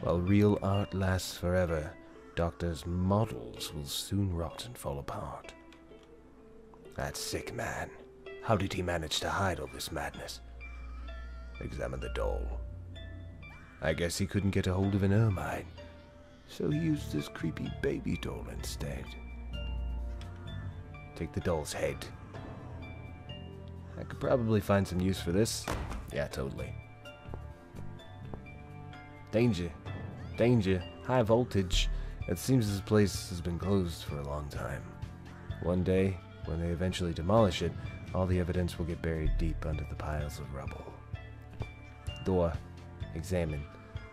While real art lasts forever, doctors' models will soon rot and fall apart. That sick man. How did he manage to hide all this madness? Examine the doll. I guess he couldn't get a hold of an ermine, so he used this creepy baby doll instead. Take the doll's head. I could probably find some use for this. Yeah, totally. Danger. Danger. High voltage. It seems this place has been closed for a long time. One day, when they eventually demolish it, all the evidence will get buried deep under the piles of rubble. Door. Examine.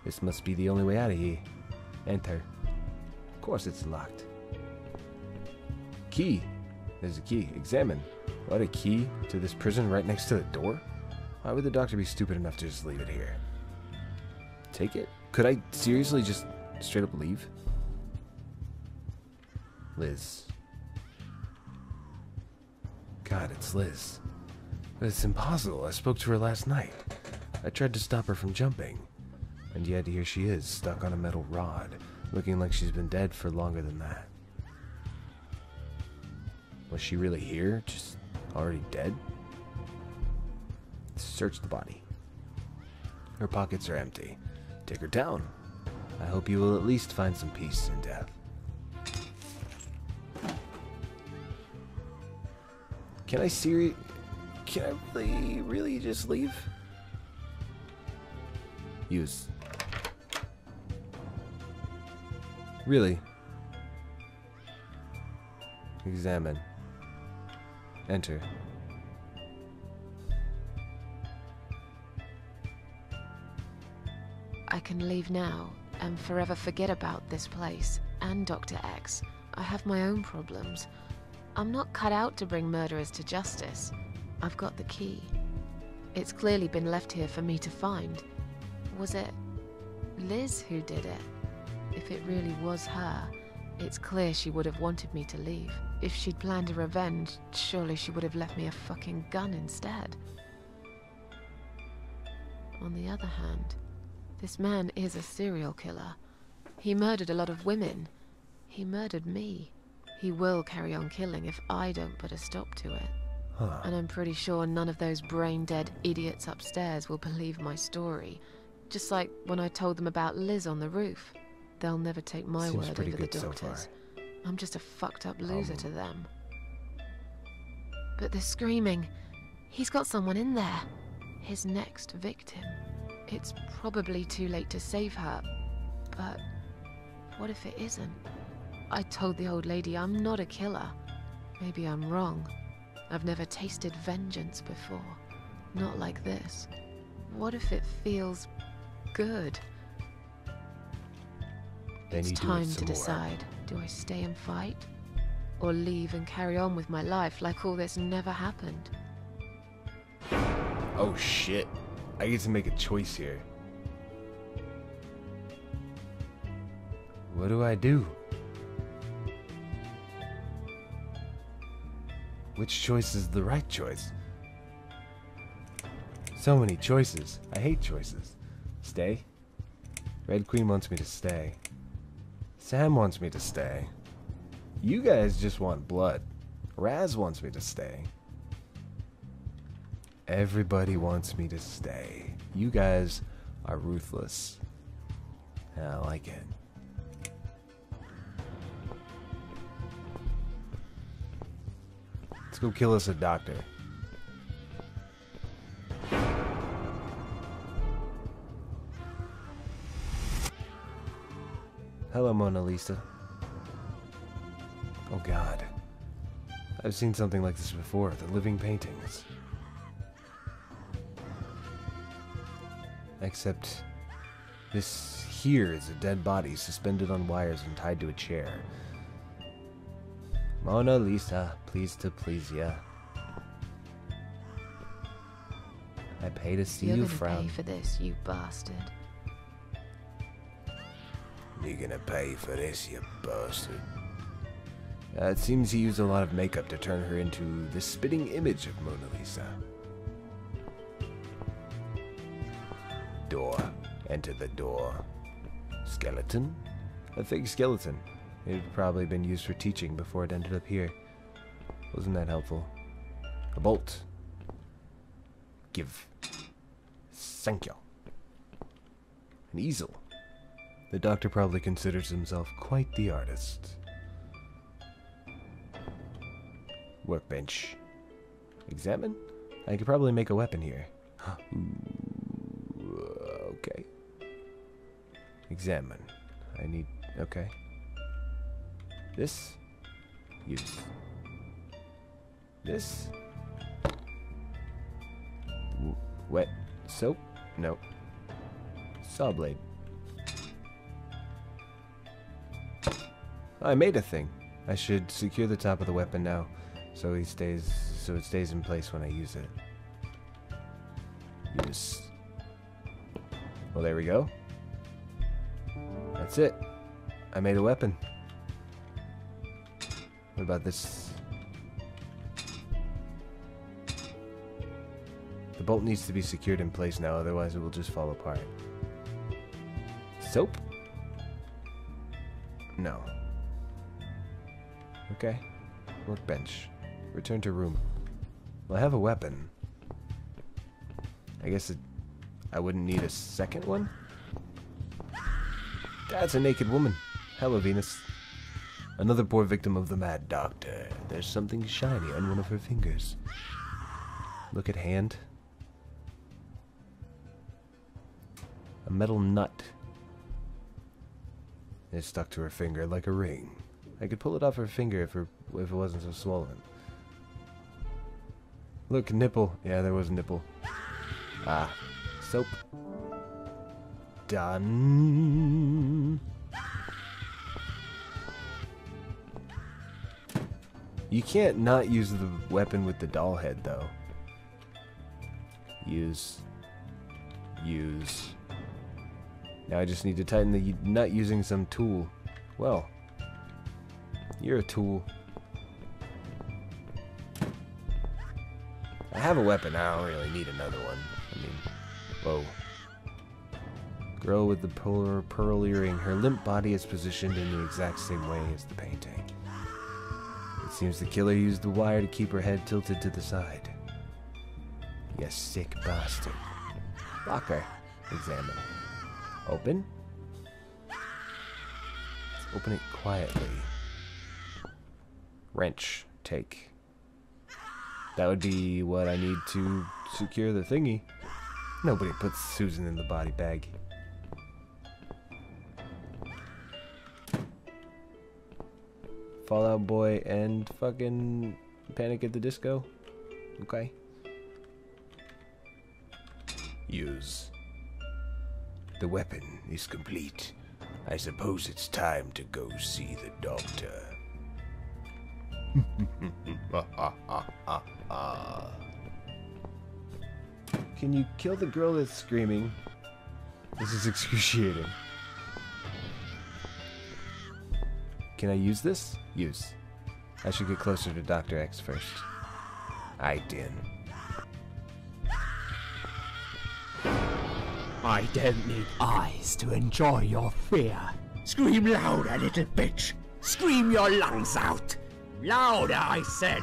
This must be the only way out of here. Enter. Of course it's locked. Key. There's a key. Examine. What, a key to this prison right next to the door? Why would the doctor be stupid enough to just leave it here? Take it? Could I seriously just straight up leave? Liz. God, it's Liz. But it's impossible. I spoke to her last night. I tried to stop her from jumping. And yet here she is, stuck on a metal rod, looking like she's been dead for longer than that. Was she really here? Just already dead? Search the body. Her pockets are empty. Take her down. I hope you will at least find some peace in death. Can I really just leave? Use. Really? Examine. Enter. I can leave now and forever forget about this place and Dr. X. I have my own problems. I'm not cut out to bring murderers to justice. I've got the key. It's clearly been left here for me to find. Was it Liz who did it? If it really was her, it's clear she would have wanted me to leave. If she'd planned a revenge, surely she would have left me a fucking gun instead. On the other hand, this man is a serial killer. He murdered a lot of women. He murdered me. He will carry on killing if I don't put a stop to it. Huh. And I'm pretty sure none of those brain-dead idiots upstairs will believe my story. Just like when I told them about Liz on the roof. They'll never take my word over the doctors. So I'm just a fucked up loser to them. But the screaming. He's got someone in there. His next victim. It's probably too late to save her. But what if it isn't? I told the old lady I'm not a killer. Maybe I'm wrong. I've never tasted vengeance before. Not like this. What if it feels good? It's time to decide. Do I stay and fight? Or leave and carry on with my life like all this never happened? Oh shit. I get to make a choice here. What do I do? Which choice is the right choice? So many choices. I hate choices. Stay? Red Queen wants me to stay. Sam wants me to stay. You guys just want blood. Raz wants me to stay. Everybody wants me to stay. You guys are ruthless. I like it. Let's go kill us a doctor. Hello, Mona Lisa. Oh God. I've seen something like this before, the living paintings. Except this here is a dead body suspended on wires and tied to a chair. Mona Lisa, pleased to please ya. I pay to see you, Fran. You're gonna pay for this, you bastard. You're gonna pay for this, you bastard. It seems he used a lot of makeup to turn her into the spitting image of Mona Lisa. Door. Enter the door. Skeleton? A fake skeleton. It had probably been used for teaching before it ended up here. Wasn't that helpful? A bolt. Give. Thank you. An easel. The doctor probably considers himself quite the artist. Workbench. Examine? I could probably make a weapon here. Okay. Examine. I need... Okay. This. Use. This. Wet. Soap? No. Saw blade. I made a thing. I should secure the top of the weapon now. So it stays in place when I use it. Use. Well, there we go. That's it. I made a weapon. What about this? The bolt needs to be secured in place now, otherwise it will just fall apart. Soap? No. Okay. Workbench. Return to room. Well, I have a weapon. I guess I wouldn't need a second one? That's a naked woman. Hello, Venus. Another poor victim of the mad doctor. There's something shiny on one of her fingers. Look at hand. A metal nut. It's stuck to her finger like a ring. I could pull it off her finger if it wasn't so swollen. Look, nipple. Yeah, there was a nipple. Ah. Soap. Done. You can't not use the weapon with the doll head, though. Use. Now I just need to tighten the nut using some tool. Well. You're a tool. I have a weapon. I don't really need another one. I mean, whoa. Girl with the pearl earring. Her limp body is positioned in the exact same way as the painting. It seems the killer used the wire to keep her head tilted to the side. You sick bastard. Locker. Examine. Open. Let's open it quietly. Wrench. Take. That would be what I need to secure the thingy. Nobody puts Susan in the body bag. Fallout Boy and fucking Panic at the Disco. Okay. Use. The weapon is complete. I suppose it's time to go see the doctor. Can you kill the girl that's screaming? This is excruciating. Can I use this? Use. I should get closer to Dr. X first. I don't need eyes to enjoy your fear. Scream louder, little bitch. Scream your lungs out. Louder, I said!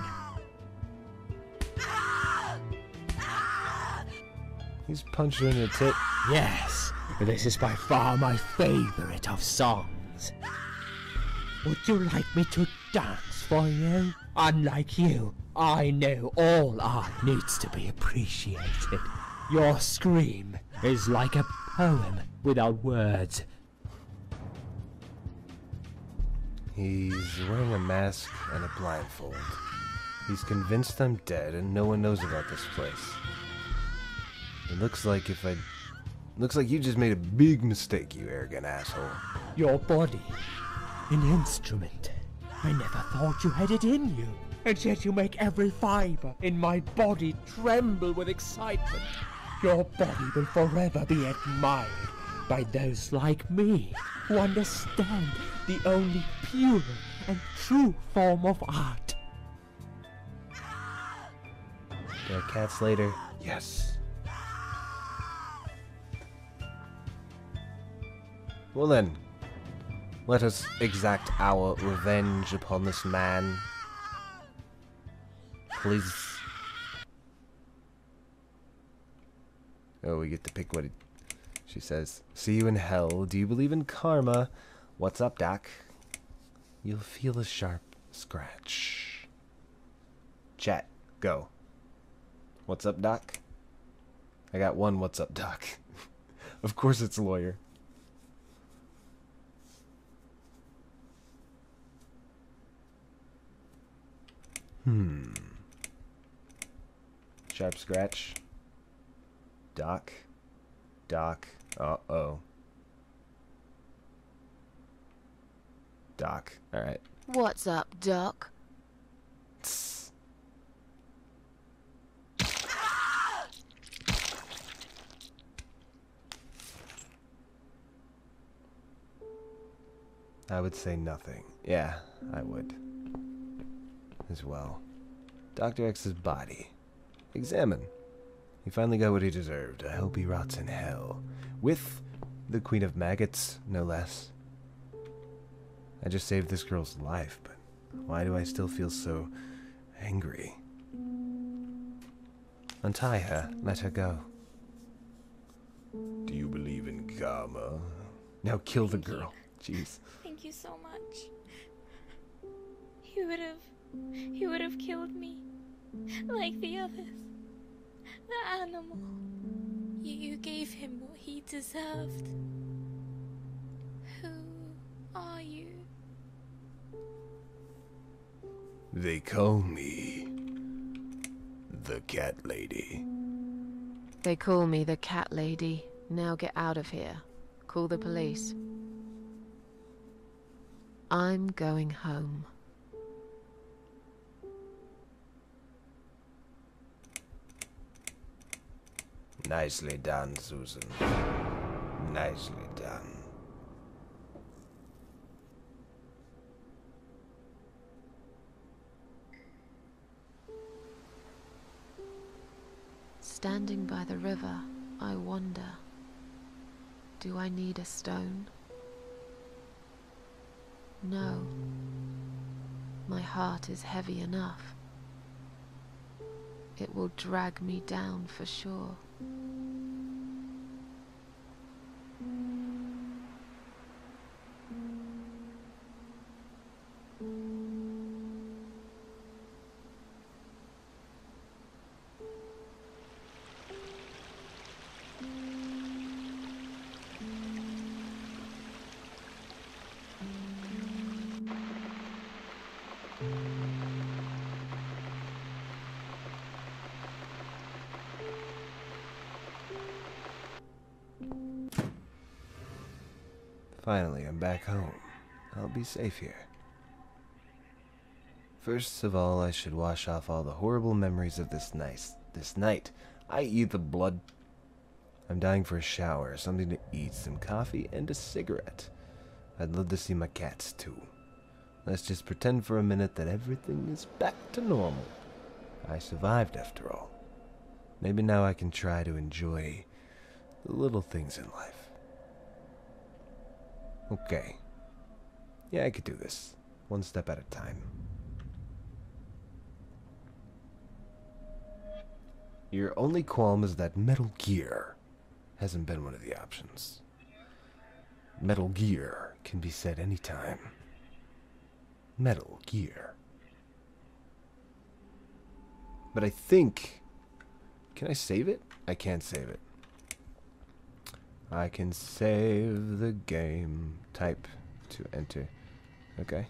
He's punched her in the tit. Yes, this is by far my favorite of songs. Would you like me to dance for you? Unlike you, I know all art needs to be appreciated. Your scream is like a poem without words. He's wearing a mask and a blindfold. He's convinced I'm dead and no one knows about this place. It looks like looks like you just made a big mistake, you arrogant asshole. Your body. An instrument. I never thought you had it in you. And yet you make every fiber in my body tremble with excitement. Your body will forever be admired by those like me who understand the only pure and true form of art. There are cats later. Yes. Well then, let us exact our revenge upon this man. Please. Oh, we get to pick what she says. See you in hell. Do you believe in karma? What's up, Doc? You'll feel a sharp scratch. Chat, go. What's up, Doc? I got one what's up, Doc. Of course it's a lawyer. Sharp scratch. Doc. Doc. Uh-oh. Doc. Alright. What's up, Doc? Tss. I would say nothing. Yeah, I would. As well. Dr. X's body. Examine. He finally got what he deserved. I hope he rots in hell. With the Queen of Maggots, no less. I just saved this girl's life, but why do I still feel so angry? Untie her. Let her go. Do you believe in karma? Now kill the girl. Jeez. Thank you so much. He would have killed me. Like the others. The animal. You gave him what he deserved. Who are you? They call me the Cat Lady. They call me the Cat Lady. Now get out of here. Call the police. I'm going home. Nicely done, Susan. Nicely done. Standing by the river, I wonder, do I need a stone? No. My heart is heavy enough. It will drag me down for sure. Finally, I'm back home. I'll be safe here. First of all, I should wash off all the horrible memories of this night, i.e. the blood. I'm dying for a shower, something to eat, some coffee, and a cigarette. I'd love to see my cats, too. Let's just pretend for a minute that everything is back to normal. I survived, after all. Maybe now I can try to enjoy the little things in life. Okay. Yeah, I could do this. One step at a time. Your only qualm is that Metal Gear hasn't been one of the options. Metal Gear can be said anytime. Metal Gear. But I think... Can I save it? I can't save it. I can save the game. Type to enter. Okay.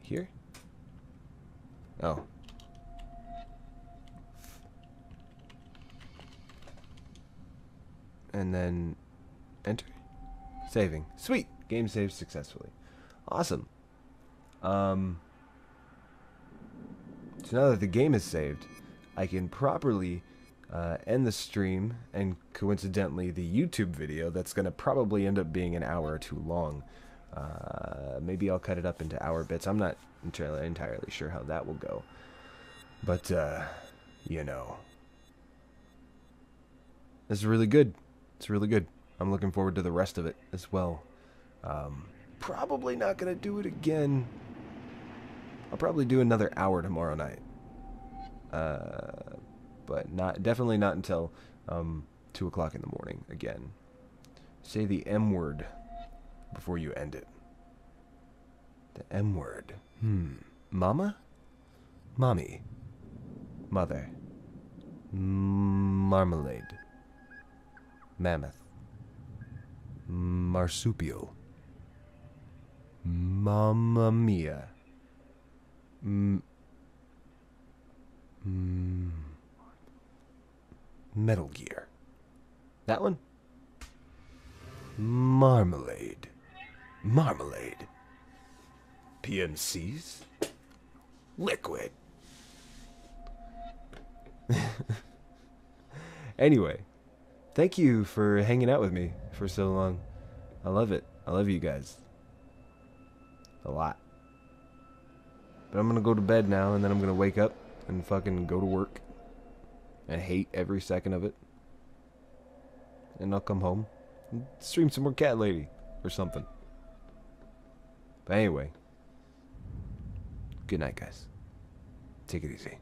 Here? Oh. And then enter. Saving. Sweet! Game saved successfully. Awesome. So now that the game is saved, I can properly end the stream, and coincidentally the YouTube video that's going to probably end up being an hour or two long. Maybe I'll cut it up into hour bits. I'm not entirely sure how that will go. But, you know. This is really good. It's really good. I'm looking forward to the rest of it as well. Probably not going to do it again. I'll probably do another hour tomorrow night. But definitely not until 2 o'clock in the morning again. Say the M word before you end it. The M word. Mama? Mommy. Mother. Marmalade. Mammoth. Marsupial. Mamma mia. Metal Gear. That one? Marmalade. Marmalade. PMCs? Liquid. Anyway, thank you for hanging out with me for so long. I love it. I love you guys. A lot. But I'm gonna go to bed now, and then I'm gonna wake up and fucking go to work. And hate every second of it. And I'll come home and stream some more Cat Lady or something. But anyway, good night, guys. Take it easy.